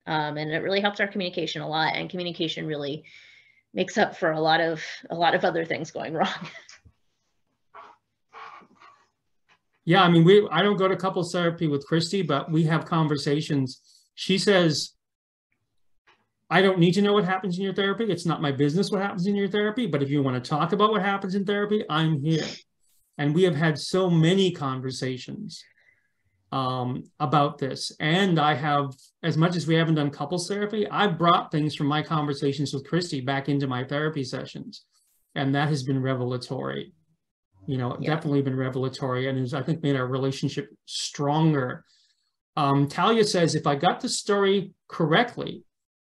Um, and it really helped our communication a lot, and communication really makes up for a lot of a lot of other things going wrong. Yeah, I mean, we I don't go to couples therapy with Christy, but we have conversations. She says, I don't need to know what happens in your therapy. It's not my business what happens in your therapy, but if you want to talk about what happens in therapy, I'm here. And we have had so many conversations um, about this. And I have, as much as we haven't done couples therapy, I've brought things from my conversations with Christy back into my therapy sessions. And that has been revelatory, you know, yeah. definitely been revelatory. And has, I think, made our relationship stronger. Um, Talia says, if I got the story correctly,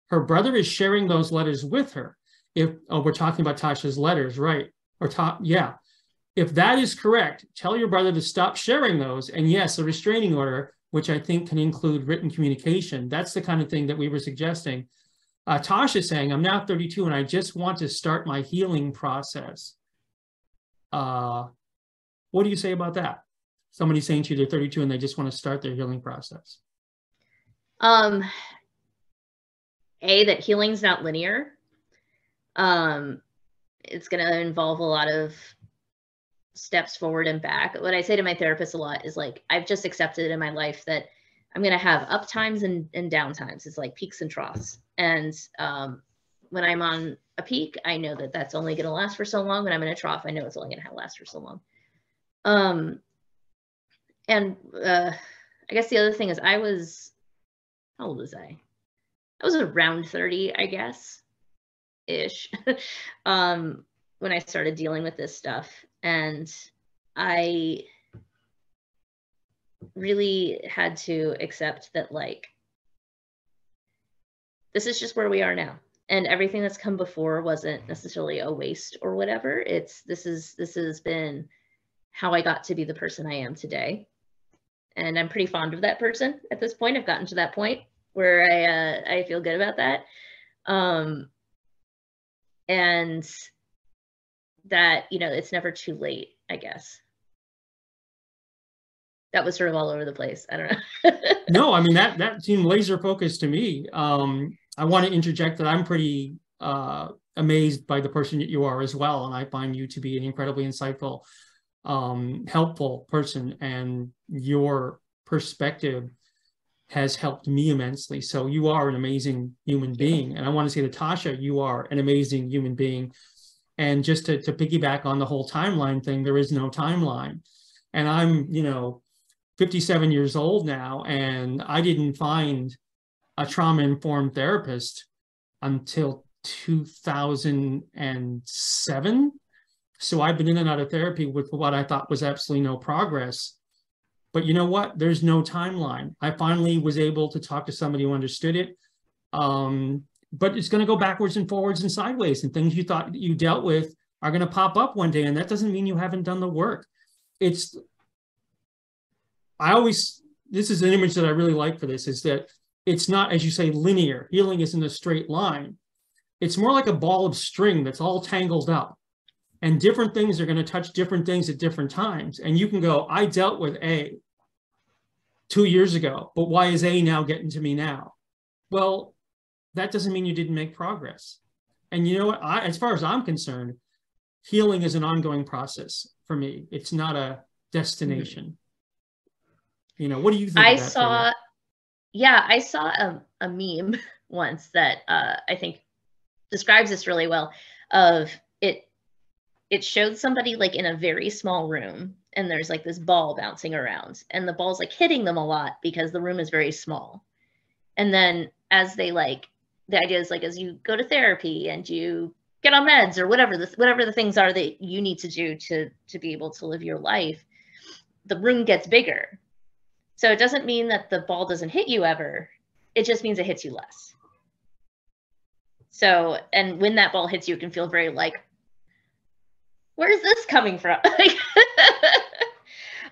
her brother is sharing those letters with her. If oh, we're talking about Tasha's letters, right? Or ta- yeah. If that is correct, tell your brother to stop sharing those. And yes, a restraining order, which I think can include written communication. That's the kind of thing that we were suggesting. Uh, Tasha saying, I'm now thirty-two and I just want to start my healing process. Uh, what do you say about that? Somebody saying to you they're thirty-two and they just want to start their healing process. Um, A, that healing's not linear. Um, it's going to involve a lot of steps forward and back. What I say to my therapist a lot is like, I've just accepted in my life that I'm going to have up times and, and down times. It's like peaks and troughs. And um, when I'm on a peak, I know that that's only going to last for so long. When I'm in a trough, I know it's only going to last for so long. Um, and uh, I guess the other thing is I was, how old was I? I was around thirty, I guess, ish, um, when I started dealing with this stuff. And I really had to accept that, like, this is just where we are now. And everything that's come before wasn't necessarily a waste or whatever. It's, this is, this has been how I got to be the person I am today. And I'm pretty fond of that person at this point. I've gotten to that point. where I, uh, I feel good about that. Um, and that, you know, it's never too late, I guess. That was sort of all over the place. I don't know. No, I mean, that, that seemed laser focused to me. Um, I want to interject that I'm pretty uh, amazed by the person that you are as well. And I find you to be an incredibly insightful, um, helpful person, and your perspective has helped me immensely. So you are an amazing human being. And I want to say to Tasha, you are an amazing human being. And just to, to piggyback on the whole timeline thing, there is no timeline. And I'm, you know, fifty-seven years old now, and I didn't find a trauma-informed therapist until two thousand seven. So I've been in and out of therapy with what I thought was absolutely no progress. But you know what? There's no timeline. I finally was able to talk to somebody who understood it. Um, but it's going to go backwards and forwards and sideways, and things you thought you dealt with are going to pop up one day. And that doesn't mean you haven't done the work. It's, I always, this is an image that I really like for this, is that it's not, as you say, linear. Healing isn't a straight line. It's more like a ball of string that's all tangled up. And different things are going to touch different things at different times. And you can go, I dealt with A two years ago, but why is A now getting to me now? Well, that doesn't mean you didn't make progress. And you know what? I, as far as I'm concerned, healing is an ongoing process for me. It's not a destination. Mm-hmm. You know, what do you think? I saw, yeah, I saw a, a meme once that uh, I think describes this really well. Of it, it showed somebody like in a very small room, and there's like this ball bouncing around, and the ball's like hitting them a lot because the room is very small. And then as they like, the idea is like as you go to therapy and you get on meds or whatever the whatever the things are that you need to do to to be able to live your life, the room gets bigger. So it doesn't mean that the ball doesn't hit you ever. It just means it hits you less. So, and when that ball hits you, it can feel very like, where is this coming from?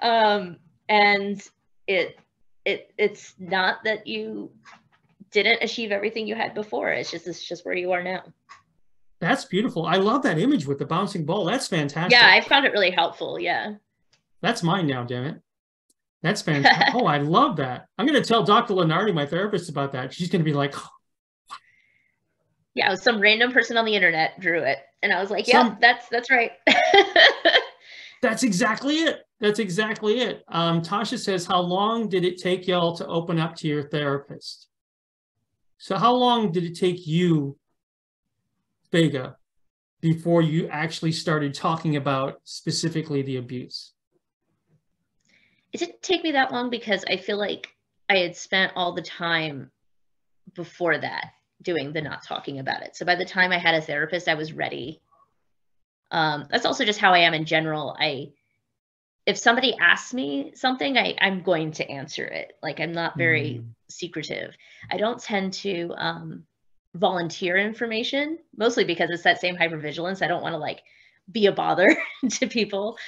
um, and it, it, it's not that you didn't achieve everything you had before. It's just, it's just where you are now. That's beautiful. I love that image with the bouncing ball. That's fantastic. Yeah, I found it really helpful. Yeah. That's mine now, damn it. That's fantastic. Oh, I love that. I'm going to tell Doctor Lenardi, my therapist, about that. She's going to be like, oh. Yeah, some random person on the internet drew it. And I was like, yeah, some... that's that's right. That's exactly it. That's exactly it. Um, Tasha says, how long did it take y'all to open up to your therapist? So how long did it take you, Fayge, before you actually started talking about specifically the abuse? It didn't take me that long because I feel like I had spent all the time before that doing the not talking about it. So by the time I had a therapist, I was ready. Um, that's also just how I am in general. I, if somebody asks me something, I, I'm going to answer it. Like I'm not very mm. secretive. I don't tend to um, volunteer information, mostly because it's that same hypervigilance. I don't want to like be a bother to people.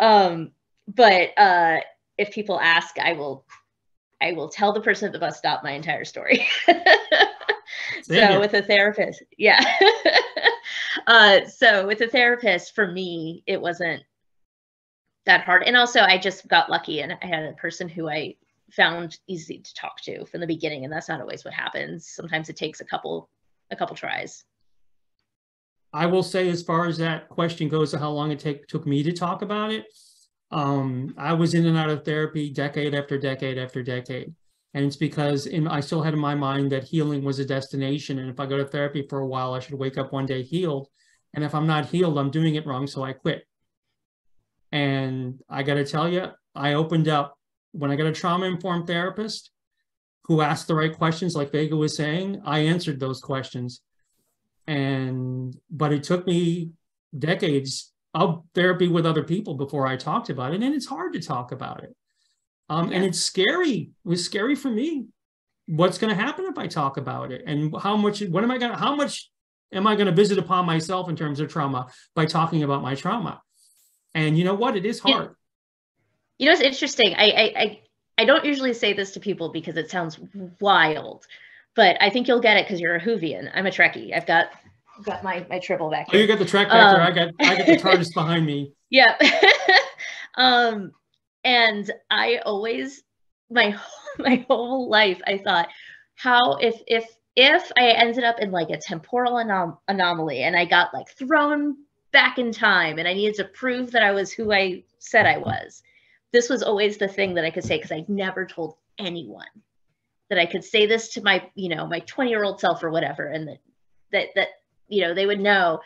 Um, but uh, if people ask, I will, I will tell the person at the bus stop my entire story. So with a therapist, yeah. uh, so with a therapist, for me, it wasn't that hard. And also I just got lucky and I had a person who I found easy to talk to from the beginning. And that's not always what happens. Sometimes it takes a couple, a couple tries. I will say, as far as that question goes, how long it take, took me to talk about it. Um, I was in and out of therapy decade after decade after decade. And it's because in, I still had in my mind that healing was a destination. And if I go to therapy for a while, I should wake up one day healed. And if I'm not healed, I'm doing it wrong. So I quit. And I got to tell you, I opened up when I got a trauma-informed therapist who asked the right questions, like Fayge was saying, I answered those questions. And, but it took me decades of therapy with other people before I talked about it. And it's hard to talk about it. Um, yeah. And it's scary. It was scary for me. What's going to happen if I talk about it? And how much, what am I going to, how much am I going to visit upon myself in terms of trauma by talking about my trauma? And you know what? It is hard. You know, it's interesting. I, I, I, I don't usually say this to people because it sounds wild, but I think you'll get it because you're a Whovian. I'm a Trekkie. I've got got my my tribble back. Oh, here. You got the Trek back um, there. I got I got the TARDIS behind me. Yeah. um, and I always my my whole life I thought, how if if if I ended up in like a temporal anom anomaly and I got like thrown back in time and I needed to prove that I was who I said I was. This was always the thing that I could say because I never told anyone that I could say this to my, you know, my twenty year old self or whatever. And that, that, that, you know, they would know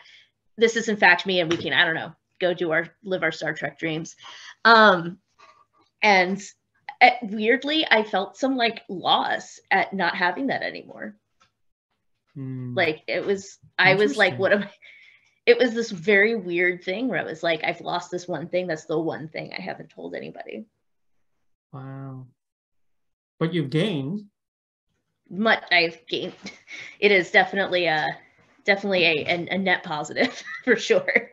this is in fact me and we can, I don't know, go do our, live our Star Trek dreams. Um, and at, weirdly, I felt some like loss at not having that anymore. Mm. Like it was, I was like, what am I? It was this very weird thing where I was like, I've lost this one thing. That's the one thing I haven't told anybody. Wow. But you've gained. Much I've gained. It is definitely a, definitely a, a, a net positive for sure.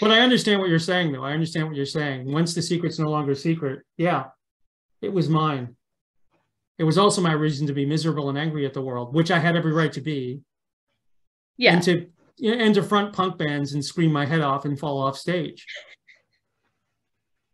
But I understand what you're saying though. I understand what you're saying. Once the secret's no longer a secret. Yeah, it was mine. It was also my reason to be miserable and angry at the world, which I had every right to be. Yeah. And to and to front punk bands and scream my head off and fall off stage.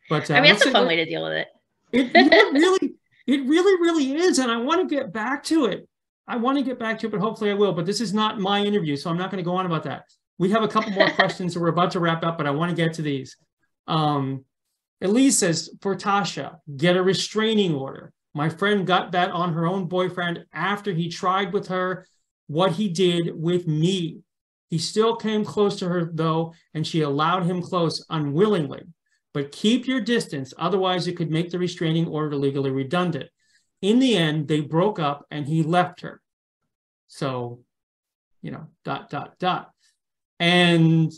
But uh, I mean, that's, that's a fun it, way to deal with it. It, it really, it really, really is. And I want to get back to it. I want to get back to it, but hopefully I will. But this is not my interview, so I'm not going to go on about that. We have a couple more questions, so we're about to wrap up, but I want to get to these. Um, Elise says, for Tasha, get a restraining order. My friend got that on her own boyfriend after he tried with her what he did with me. He still came close to her, though, and she allowed him close unwillingly. But keep your distance, otherwise it could make the restraining order legally redundant. In the end, they broke up and he left her. So, you know, dot, dot, dot. And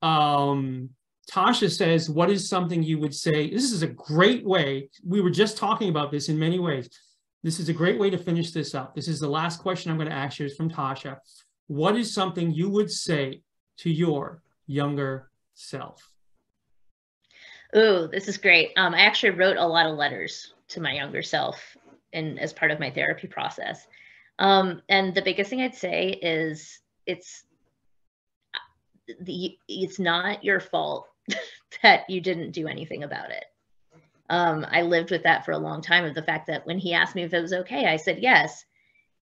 um, Tasha says, what is something you would say? This is a great way. We were just talking about this in many ways. This is a great way to finish this up. This is the last question I'm going to ask you. It's from Tasha. What is something you would say to your younger self? Ooh, this is great. Um, I actually wrote a lot of letters to my younger self in, as part of my therapy process. Um, and the biggest thing I'd say is it's, the, it's not your fault that you didn't do anything about it. Um, I lived with that for a long time, of the fact that when he asked me if it was okay, I said yes.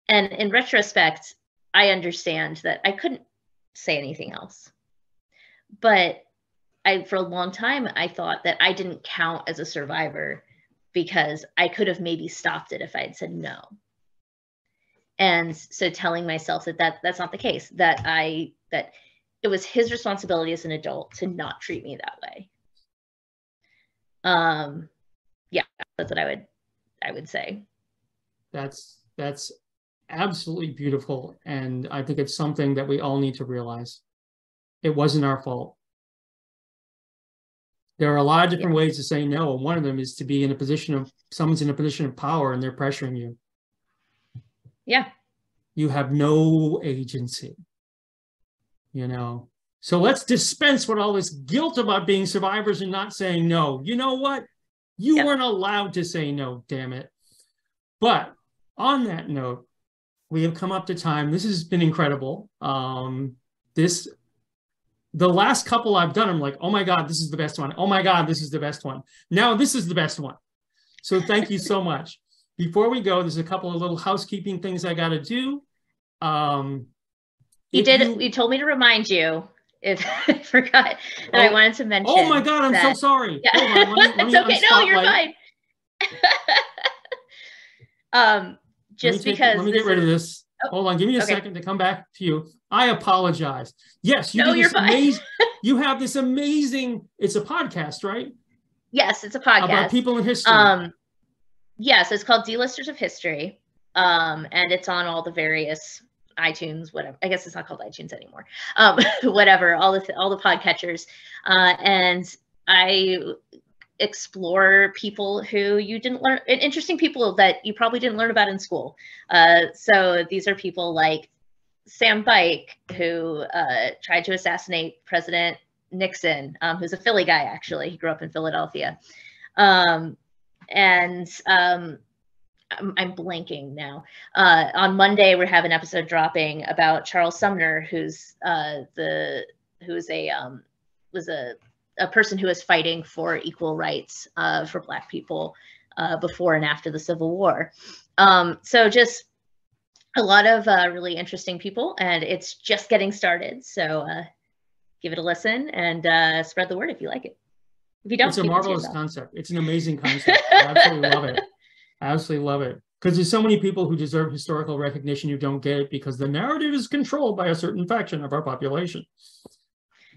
And in retrospect, I understand that I couldn't say anything else, but I, for a long time, I thought that I didn't count as a survivor because I could have maybe stopped it if I had said no. And so telling myself that, that that's not the case, that I, that it was his responsibility as an adult to not treat me that way. Um, yeah, that's what I would, I would say. That's, that's, absolutely beautiful, and I think it's something that we all need to realize. It wasn't our fault. There are a lot of different yeah. ways to say no, and one of them is to be in a position of, someone's in a position of power and they're pressuring you. Yeah. You have no agency, you know. So let's dispense with all this guilt about being survivors and not saying no. You know what? You yeah. weren't allowed to say no, damn it. But on that note, we have come up to time. This has been incredible. Um, this, the last couple I've done, I'm like, oh my God, this is the best one. Oh my God, this is the best one. Now this is the best one. So thank you so much. Before we go, there's a couple of little housekeeping things I got to do. Um, you did. You, you told me to remind you. If I forgot that oh, I wanted to mention. Oh my God, I'm that, so sorry. Yeah. Hold on, let me, let me it's okay. No, you're fine. um. Just let me because take, let me get rid is... of this. Oh, hold on, give me a okay. second to come back to you. I apologize. Yes, you no, do this amazing. You have this amazing. It's a podcast, right? Yes, it's a podcast about people in history. Um, yeah, so it's called D-Listers of History, um, and it's on all the various iTunes, whatever. I guess it's not called iTunes anymore. Um, whatever, all the all the podcatchers, uh, and I. explore people who you didn't learn, interesting people that you probably didn't learn about in school. Uh, so these are people like Sam Byck, who uh, tried to assassinate President Nixon, um, who's a Philly guy, actually. He grew up in Philadelphia. Um, And um, I'm, I'm blanking now. Uh, on Monday, we have an episode dropping about Charles Sumner, who's uh, the who's a um, was a a person who was fighting for equal rights uh, for Black people uh, before and after the Civil War. Um, so just a lot of uh, really interesting people, and it's just getting started. So uh, give it a listen and uh, spread the word if you like it. If you don't, it's a marvelous concept. It's an amazing concept. I absolutely love it. I absolutely love it. Because there's so many people who deserve historical recognition who don't get it because the narrative is controlled by a certain faction of our population.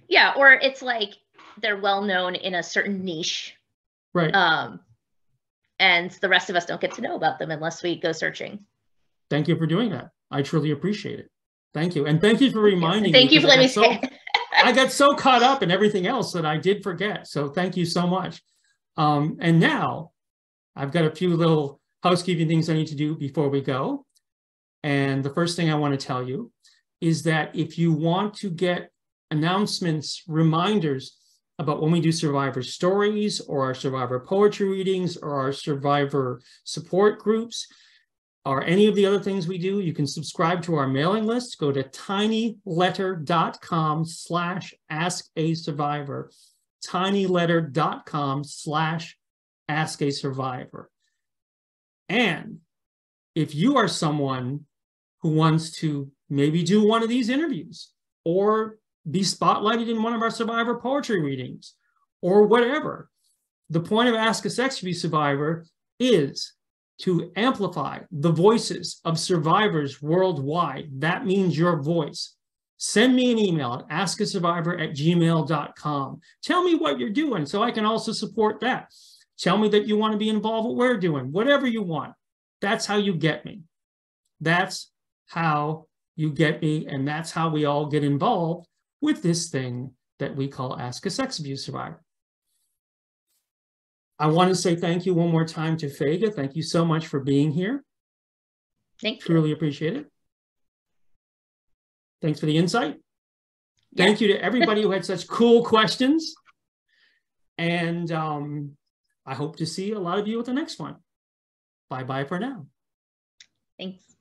Yeah, or it's like they're well known in a certain niche. Right. Um, and the rest of us don't get to know about them unless we go searching. Thank you for doing that. I truly appreciate it. Thank you. And thank you for reminding yes, thank me. Thank you for letting me so, say I got so caught up in everything else that I did forget. So thank you so much. Um, and now I've got a few little housekeeping things I need to do before we go. And the first thing I want to tell you is that if you want to get announcements, reminders about when we do Survivor Stories or our Survivor Poetry Readings or our Survivor Support Groups, or any of the other things we do, you can subscribe to our mailing list. Go to tinyletter.com slash ask a survivor. Tinyletter.com slash ask a survivor. And if you are someone who wants to maybe do one of these interviews or be spotlighted in one of our survivor poetry readings or whatever, the point of Ask a Sex Abuse Survivor is to amplify the voices of survivors worldwide. That means your voice. Send me an email at ask a survivor at gmail dot com. Tell me what you're doing so I can also support that. Tell me that you want to be involved with what we're doing, whatever you want. That's how you get me. That's how you get me, and that's how we all get involved with this thing that we call Ask a Sex Abuse Survivor. I want to say thank you one more time to Fayge. Thank you so much for being here. Thank you. Truly appreciate it. Thanks for the insight. Yeah. Thank you to everybody who had such cool questions. And um, I hope to see a lot of you at the next one. Bye-bye for now. Thanks.